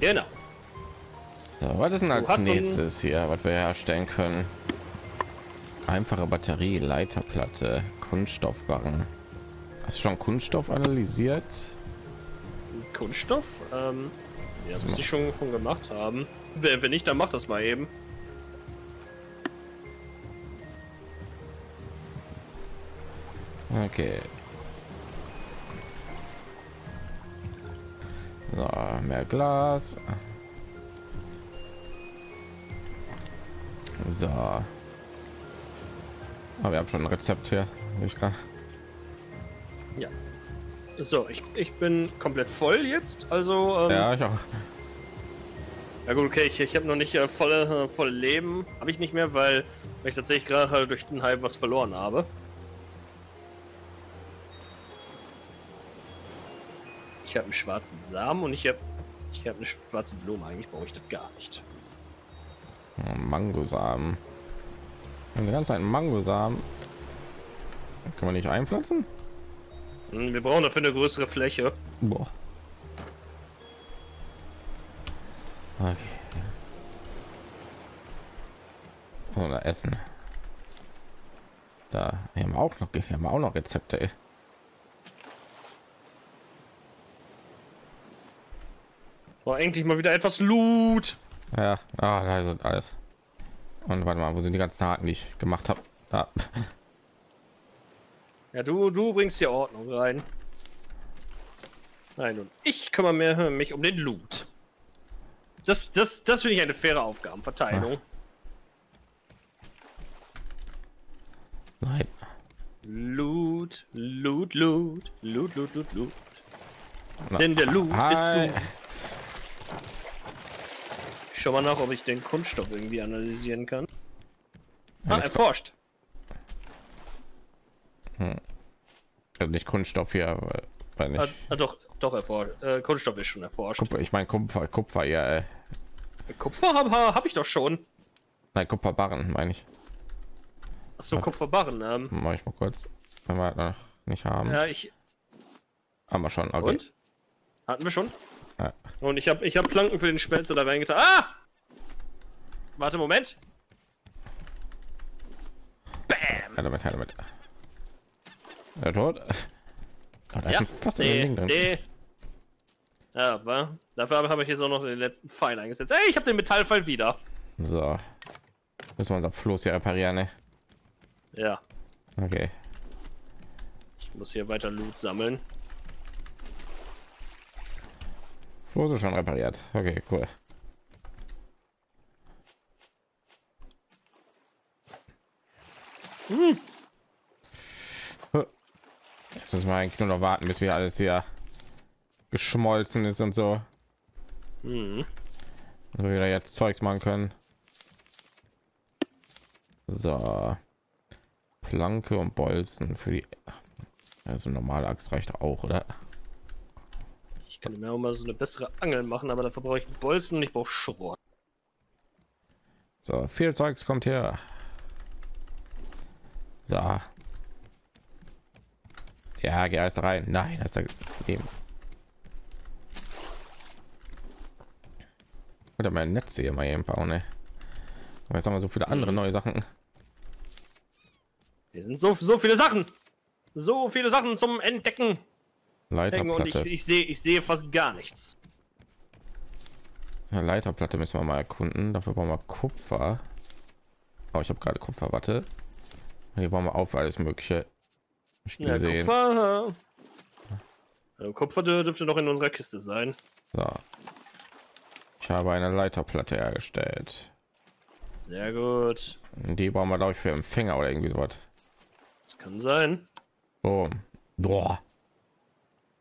Genau. So, was ist denn als nächstes hier, was wir herstellen können? Einfache Batterie, Leiterplatte, Kunststoffbarren. Hast du schon Kunststoff analysiert? Kunststoff? Ähm, ja, das muss ich schon gemacht haben. Wenn nicht, dann macht das mal eben. Okay. So, mehr Glas. So. Aber oh, wir haben schon ein Rezept hier. Ich kann. Ja. So, ich, ich bin komplett voll jetzt. Also. Ähm, ja, ich auch. Ja gut, okay, ich, ich habe noch nicht äh, volle, äh, volle Leben. Habe ich nicht mehr, weil ich tatsächlich gerade halt durch den Hype was verloren habe. Ich habe einen schwarzen Samen und ich habe ich habe eine schwarze Blume. Eigentlich brauche ich das gar nicht. Mangosamen. Eine ganze Zeit Mangosamen. Kann man nicht einpflanzen? Wir brauchen dafür eine größere Fläche. Boah. Okay. Oder essen. Da haben wir auch noch, hier haben wir auch noch Rezepte. Ey. War endlich mal wieder etwas Loot. Ja, ah, da ist alles. Und warte mal, wo sind die ganzen Haken, die ich gemacht habe? Da. Ja, du, du bringst hier Ordnung rein. Nein, und ich kümmere mehr mich um den Loot. Das, das, das finde ich eine faire Aufgabenverteilung. Ach. Nein. Loot, Loot, Loot, Loot, Loot, Loot, Loot. Na, denn der Loot hi. ist Loot. Schau mal nach, ob ich den Kunststoff irgendwie analysieren kann. Ah, erforscht. Hm. Also nicht Kunststoff hier, weil nicht. Ah, ah, doch, doch erforscht. Äh, Kunststoff ist schon erforscht. Kupfer, ich meine Kupfer, Kupfer, ja. Ey. Kupfer habe hab ich doch schon. Nein, Kupferbarren meine ich. Ach so, Kupferbarren. Ähm. Mach ich mal kurz, wenn wir noch nicht haben. Ja, ich. Haben wir schon. Okay. Und? Hatten wir schon? Ja. Und ich habe ich habe Planken für den Schmelz da reingetan. Ah! Warte, Moment. Bam. Hallo mit, hallo mit. Der tot. Oh, da ja. Ist fast nee, Ding drin. Nee. Ja, aber dafür habe ich jetzt auch noch den letzten Pfeil eingesetzt. Hey, ich habe den Metallpfeil wieder. So. Müssen wir unser Floß hier reparieren, ne? Ja. Okay. Ich muss hier weiter Loot sammeln. Floß schon repariert. Okay, cool. Hm. Jetzt müssen wir eigentlich nur noch warten, bis wir alles hier geschmolzen ist und so. Hm. Und wir da jetzt Zeugs machen können. So. Planke und Bolzen für die... Also normale Axt reicht auch, oder? Kann ich mir auch mal so eine bessere Angel machen, aber dafür brauche ich Bolzen und ich brauche Schrot. So, viel Zeugs kommt her. So. Ja, geh erst rein. Nein, das ist eben. Oder mein Netz hier mal eben bauen, ne? Aber jetzt haben wir so viele andere neue Sachen. Wir sind so so viele Sachen. So viele Sachen zum Entdecken. Leiterplatte. Und ich, ich sehe ich sehe fast gar nichts. Eine Leiterplatte müssen wir mal erkunden. Dafür brauchen wir Kupfer. Aber oh, ich habe gerade Kupfer. Warte. Hier brauchen wir auf alles Mögliche. Ich ja, gesehen. Kupfer. Also Kupfer dürfte noch in unserer Kiste sein. So. Ich habe eine Leiterplatte hergestellt. Sehr gut. Die brauchen wir, glaube ich, für Empfänger oder irgendwie sowas. Das kann sein. Boom. Boah.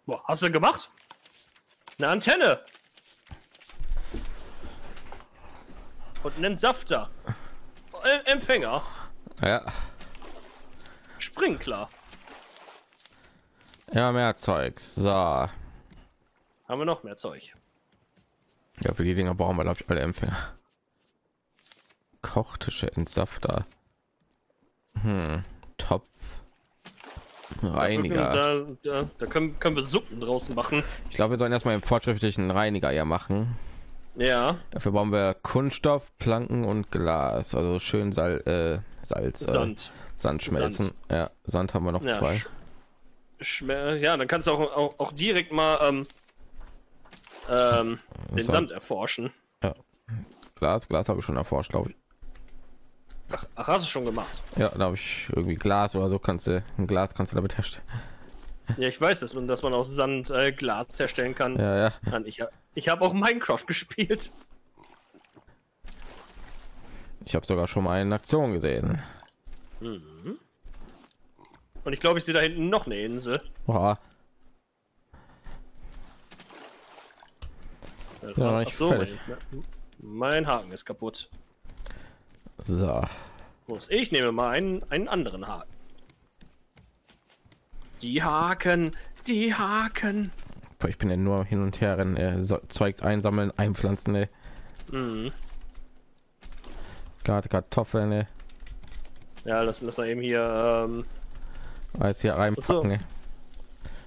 Boah, hast du gemacht? Eine Antenne. Und einen Safter. Empfänger. Ja. Sprinkler. Ja, mehr Zeugs. So. Haben wir noch mehr Zeug? Ja, für die Dinger brauchen wir, glaube ich, alle Empfänger. Kochtische, Entsafter. Hm. Topf. Reiniger. Da, da, da können, können wir Suppen draußen machen. Ich glaube, wir sollen erstmal im fortschrittlichen Reiniger ja machen. Ja. Dafür brauchen wir Kunststoff, Planken und Glas. Also schön Sal, äh, Salz. Äh, Sand. Sand schmelzen. Sand. Ja, Sand haben wir noch ja, zwei. Sch ja, dann kannst du auch, auch, auch direkt mal ähm, ähm, den Sand, Sand erforschen. Ja. Glas, Glas habe ich schon erforscht, glaube ich. Ach, ach, hast du schon gemacht? Ja, da habe ich irgendwie Glas oder so. Kannst du ein Glas kannst du damit herstellen? Ja, ich weiß, dass man, dass man aus Sand äh, Glas herstellen kann. Ja, ja. Nein, ich ich habe auch Minecraft gespielt. Ich habe sogar schon mal eine Aktion gesehen. Mhm. Und ich glaube, ich sehe da hinten noch eine Insel. Oha. Ja, nicht so, mein, mein Haken ist kaputt. So. Ich nehme mal einen, einen anderen Haken. Die Haken, die Haken. Ich bin ja nur hin und her rennen, äh, Zeugs einsammeln, einpflanzen. Ne. Mhm. Gerade Kartoffeln. Ne. Ja, lass mal eben hier. Ähm... Alles hier reinpacken.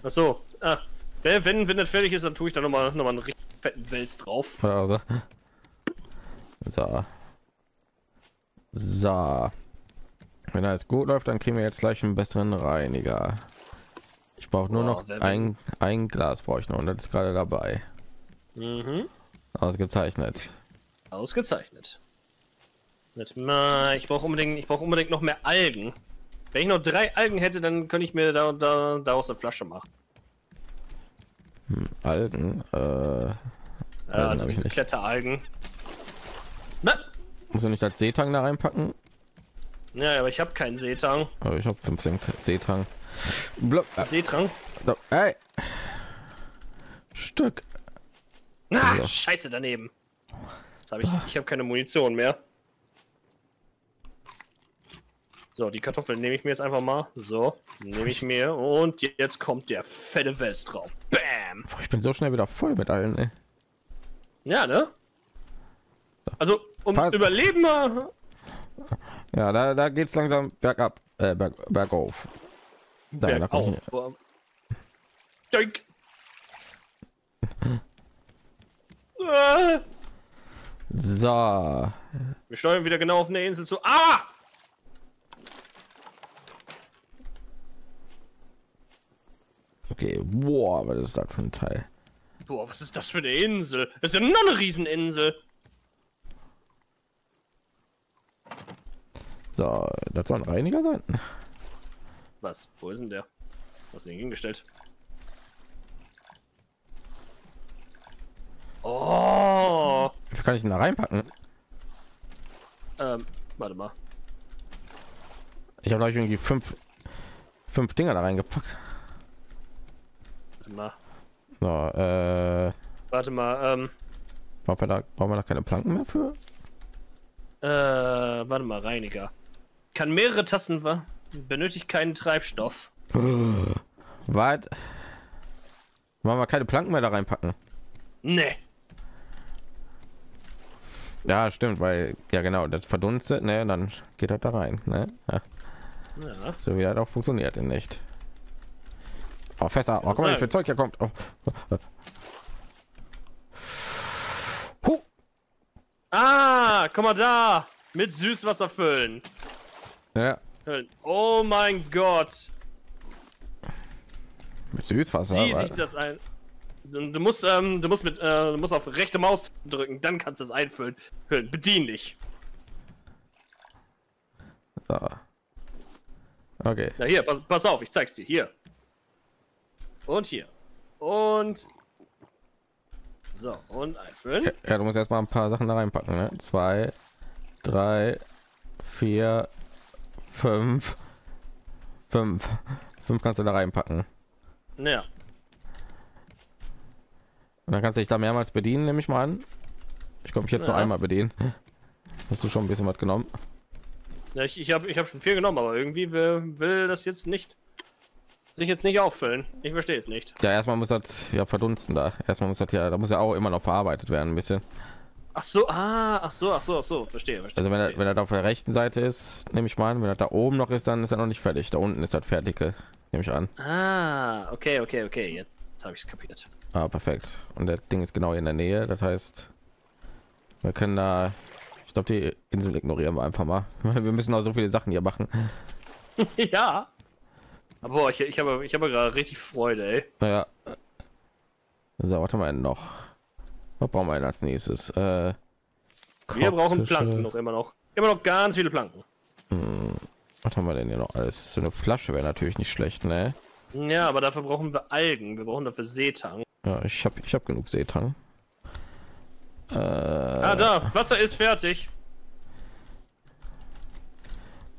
Ach so. Ach so. Ah. Wenn, wenn das fertig ist, dann tue ich da noch mal noch mal einen richtig fetten Wels drauf. Also. So. So. Wenn alles gut läuft, dann kriegen wir jetzt gleich einen besseren Reiniger. Ich brauche nur oh, noch ein, ein Glas brauche ich noch und das ist gerade dabei. Mhm. Ausgezeichnet. Ausgezeichnet. Ich brauche unbedingt, ich brauche unbedingt noch mehr Algen. Wenn ich noch drei Algen hätte, dann könnte ich mir da und da daraus eine Flasche machen. Hm, Algen. Äh, Algen ja, also diese Kletteralgen. Na? Muss du nicht als Seetang da reinpacken? Ja, aber ich habe keinen Seetang. Aber ich habe fünfzehn Seetang. Blub. Seetang. Hey. Stück. Ah, so. Scheiße daneben. Jetzt hab ich ich habe keine Munition mehr. So, die Kartoffeln nehme ich mir jetzt einfach mal. So, nehme ich mir und jetzt kommt der fette Wels drauf. Bam. Ich bin so schnell wieder voll mit allen. Ey. Ja, ne? Also ums Überleben. Ja, da, da geht es langsam bergab, äh, berg, bergauf. Nein, berg auf. äh. So. Wir steuern wieder genau auf eine Insel zu. Ah! Okay, wow, was ist das für ein Teil? Boah, was ist das für eine Insel? Das ist ja noch eine Rieseninsel. So, das soll ein Reiniger sein. Was? Wo ist denn der? Was ist denn hingestellt? Oh! Wie kann ich ihn da reinpacken? Ähm, warte mal. Ich habe gleich irgendwie fünf, fünf Dinger da reingepackt. Warte mal. So, äh, warte mal. Ähm, brauchen wir da, brauchen wir da keine Planken mehr für? Äh, warte mal, Reiniger. Kann mehrere Tassen, wa? Benötigt keinen Treibstoff. Was? Wollen wir keine Planken mehr da reinpacken? Nee. Ja, stimmt, weil ja genau, das verdunstet, ne, dann geht das da rein, ne? Ja. Ja. So wie hat auch funktioniert denn nicht. Oh, Fässer, oh, komm, wie viel Zeug hier kommt. Oh. Huh. Ah, komm mal da, mit Süßwasser füllen. Ja. Oh mein Gott! Mit Süßwasser. Sieh sich das ein. Du musst, ähm, du musst mit, äh, du musst auf rechte Maus drücken, dann kannst du es einfüllen. Füllen. Bedien dich. So. Okay. Na hier, pass, pass auf, ich zeig's dir. Hier. Und hier. Und. So, und einfüllen. Ja, du musst erstmal ein paar Sachen da reinpacken, ne? Zwei, drei, vier. fünf fünf fünf kannst du da reinpacken. Ja. Und dann kannst du dich da mehrmals bedienen, nehme ich mal an. Ich komme mich jetzt ja. nur einmal bedienen. Hast du schon ein bisschen was genommen? Ja, ich, ich habe ich hab schon viel genommen, aber irgendwie will, will das jetzt nicht sich jetzt nicht auffüllen. Ich verstehe es nicht. Ja, erstmal muss das ja verdunsten da. Erstmal muss das ja, da muss ja auch immer noch verarbeitet werden ein bisschen. Ach so, ah, ach so, ach so, ach so, verstehe, verstehe. Also wenn er, wenn er da auf der rechten Seite ist, nehme ich mal an, wenn er da oben noch ist, dann ist er noch nicht fertig. Da unten ist das fertige, nehme ich an. Ah, okay, okay, okay, jetzt habe ich es kapiert. Ah, perfekt. Und das Ding ist genau in der Nähe, das heißt, wir können da, ich glaube, die Insel ignorieren wir einfach mal. Wir müssen auch so viele Sachen hier machen. Ja. Aber ich, ich habe, ich habe gerade richtig Freude, ey. Ja. So, warte mal noch. Was brauchen wir denn als nächstes? Äh, wir brauchen Planken noch immer noch. Immer noch ganz viele Planken. Hm, was haben wir denn hier noch alles? So eine Flasche wäre natürlich nicht schlecht, ne? Ja, aber dafür brauchen wir Algen. Wir brauchen dafür Seetang. Ja, ich habe ich hab genug Seetang. Äh, ah, da. Wasser ist fertig.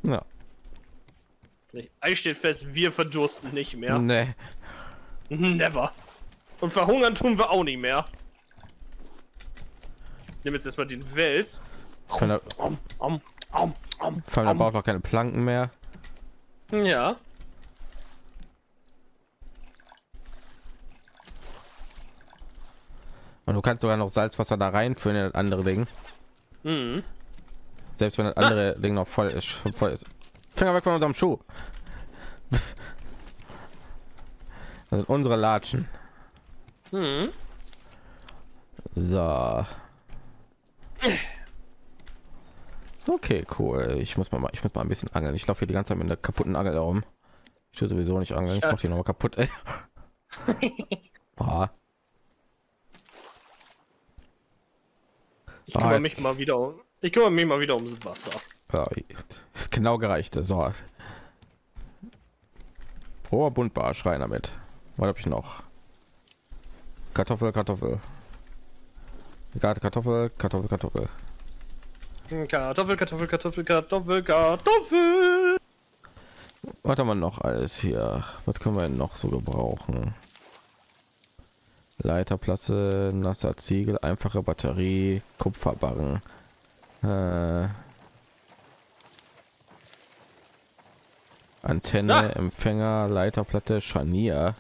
Ja. Eis steht fest, wir verdursten nicht mehr. Nee. Never. Und verhungern tun wir auch nicht mehr. Nehmen jetzt erstmal den Wels. Fallen da braucht noch keine Planken mehr. Ja. Und du kannst sogar noch Salzwasser da reinfüllen in das andere Ding. Mhm. Selbst wenn das andere ah. Ding noch voll ist, schon voll ist. Finger weg von unserem Schuh. Das sind unsere Latschen. Mhm. So. Okay, cool. Ich muss mal, ich muss mal ein bisschen angeln. Ich laufe hier die ganze Zeit mit einer kaputten Angel herum. Ich will sowieso nicht angeln. Ich mache die noch mal kaputt. Ey. Ah. Ich kümmere ah, mich mal wieder. Um, ich kümmere mich mal wieder ums Wasser. Ja, ist genau gereicht. So. Roher Buntbarsch rein damit. Was habe ich noch? Kartoffel, Kartoffel. Kartoffel, Kartoffel, Kartoffel. Kartoffel, Kartoffel, Kartoffel, Kartoffel, Kartoffel. Was haben wir noch alles hier? Was können wir denn noch so gebrauchen? Leiterplatte, nasser Ziegel, einfache Batterie, Kupferbarren. Äh, Antenne, Na? Empfänger, Leiterplatte, Scharnier.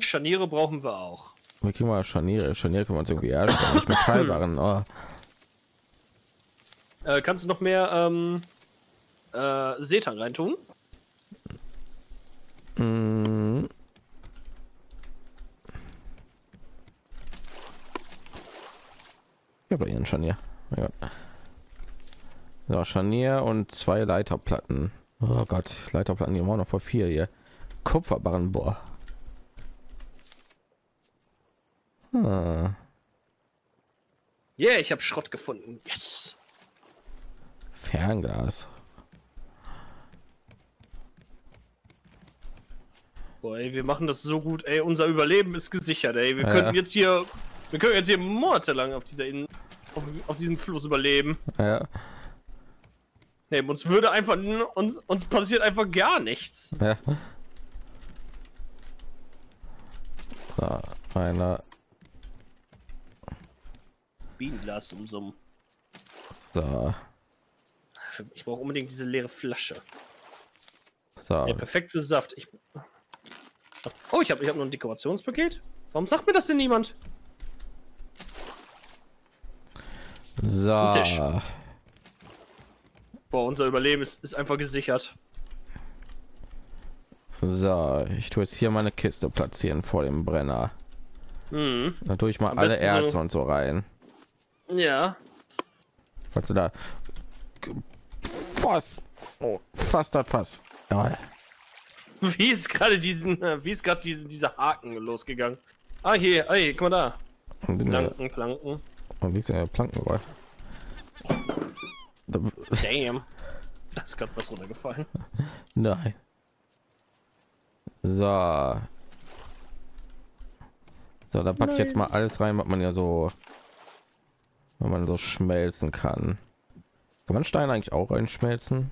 Scharniere brauchen wir auch. Wir kriegen mal Scharniere. Scharniere können wir uns irgendwie herstellen. Nicht Metallbarren. Oh. Äh, kannst du noch mehr ähm, äh, Seetang reintun? Mm. Ich habe hier ein Scharnier. Mein Gott. So, Scharnier und zwei Leiterplatten. Oh Gott, Leiterplatten, die haben wir noch vor vier hier. Kupferbarren, boah. Ja, yeah, ich habe Schrott gefunden. Yes. Fernglas. Boah, ey, wir machen das so gut, ey. Unser Überleben ist gesichert, ey. Wir ja. könnten jetzt hier, wir können jetzt hier monatelang auf dieser Innen, auf, auf diesem Fluss überleben. Ja. Nee, uns würde einfach, uns, uns passiert einfach gar nichts. Ja. Da, einer. Bienenglas umsummen. So. Ich brauche unbedingt diese leere Flasche. So. Ja, perfekt für Saft. Ich... Oh, ich habe ich hab noch ein Dekorationspaket. Warum sagt mir das denn niemand? So. Tisch. Boah, unser Überleben ist, ist einfach gesichert. So, ich tue jetzt hier meine Kiste platzieren vor dem Brenner. Mhm. Dann tue ich mal Am alle Erze so und so rein. Ja. Was du da? Was? Oh, fast hat fast. Ja. Wie ist gerade diesen, wie ist gerade diesen dieser Haken losgegangen? Ah hier, ah, hier guck mal da. Und Planken, Planken. Und liegt ja Planken bei. Damn. Da ist gerade was runtergefallen. Nein. So. So, da packe ich jetzt mal alles rein, was man ja so wenn man so schmelzen kann. Kann man Stein eigentlich auch einschmelzen?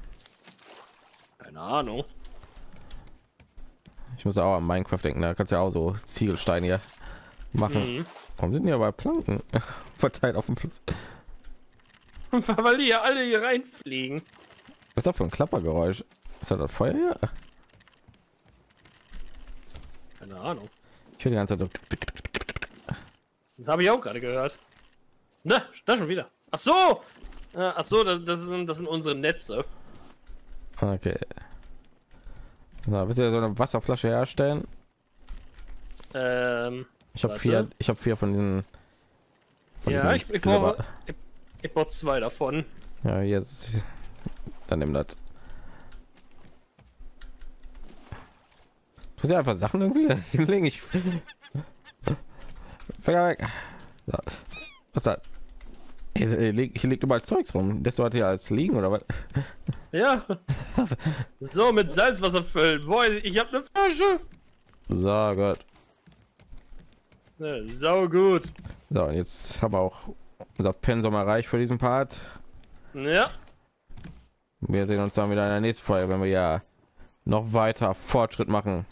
Keine Ahnung. Ich muss auch an Minecraft denken, da kannst du ja auch so Ziegelsteine hier machen. Mhm. Warum sind ja aber Planken verteilt auf dem Fluss? Weil die ja alle hier reinfliegen. Was ist das für ein Klappergeräusch? Ist das, das Feuer hier? Keine Ahnung. Ich höre die ganze Zeit so. Das habe ich auch gerade gehört. Na, da schon wieder. Ach so! Ach so, das, das, sind, das sind unsere Netze. Okay. Na, willst du so eine Wasserflasche herstellen? Ähm, ich habe vier, ich habe vier von diesen. Von ja, diesen ich brauche ich, ich brauch zwei davon. Ja, jetzt. Dann nimm das. Du musst ja einfach Sachen irgendwie hinlegen. Ich. Finger weg. So. Was da? Ich lege leg überall Zeugs rum. Das sollte ja als liegen oder was? Ja. So mit Salzwasser füllen. Boah, ich habe eine Flasche. So gut. Ja, so gut. So, und jetzt haben wir auch unser Pensum erreicht für diesen Part. Ja. Wir sehen uns dann wieder in der nächsten Folge, wenn wir ja noch weiter Fortschritt machen.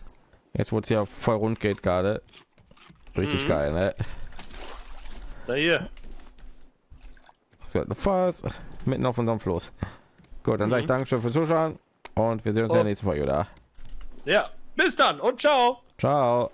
Jetzt wo es ja voll rund geht gerade. Richtig mhm. geil, ne? Da hier. So, fast mitten auf unserem Floß. Gut, dann mhm. sage ich Dankeschön fürs Zuschauen und wir sehen uns oh. in der nächsten Folge wieder. Ja, bis dann und ciao. Ciao.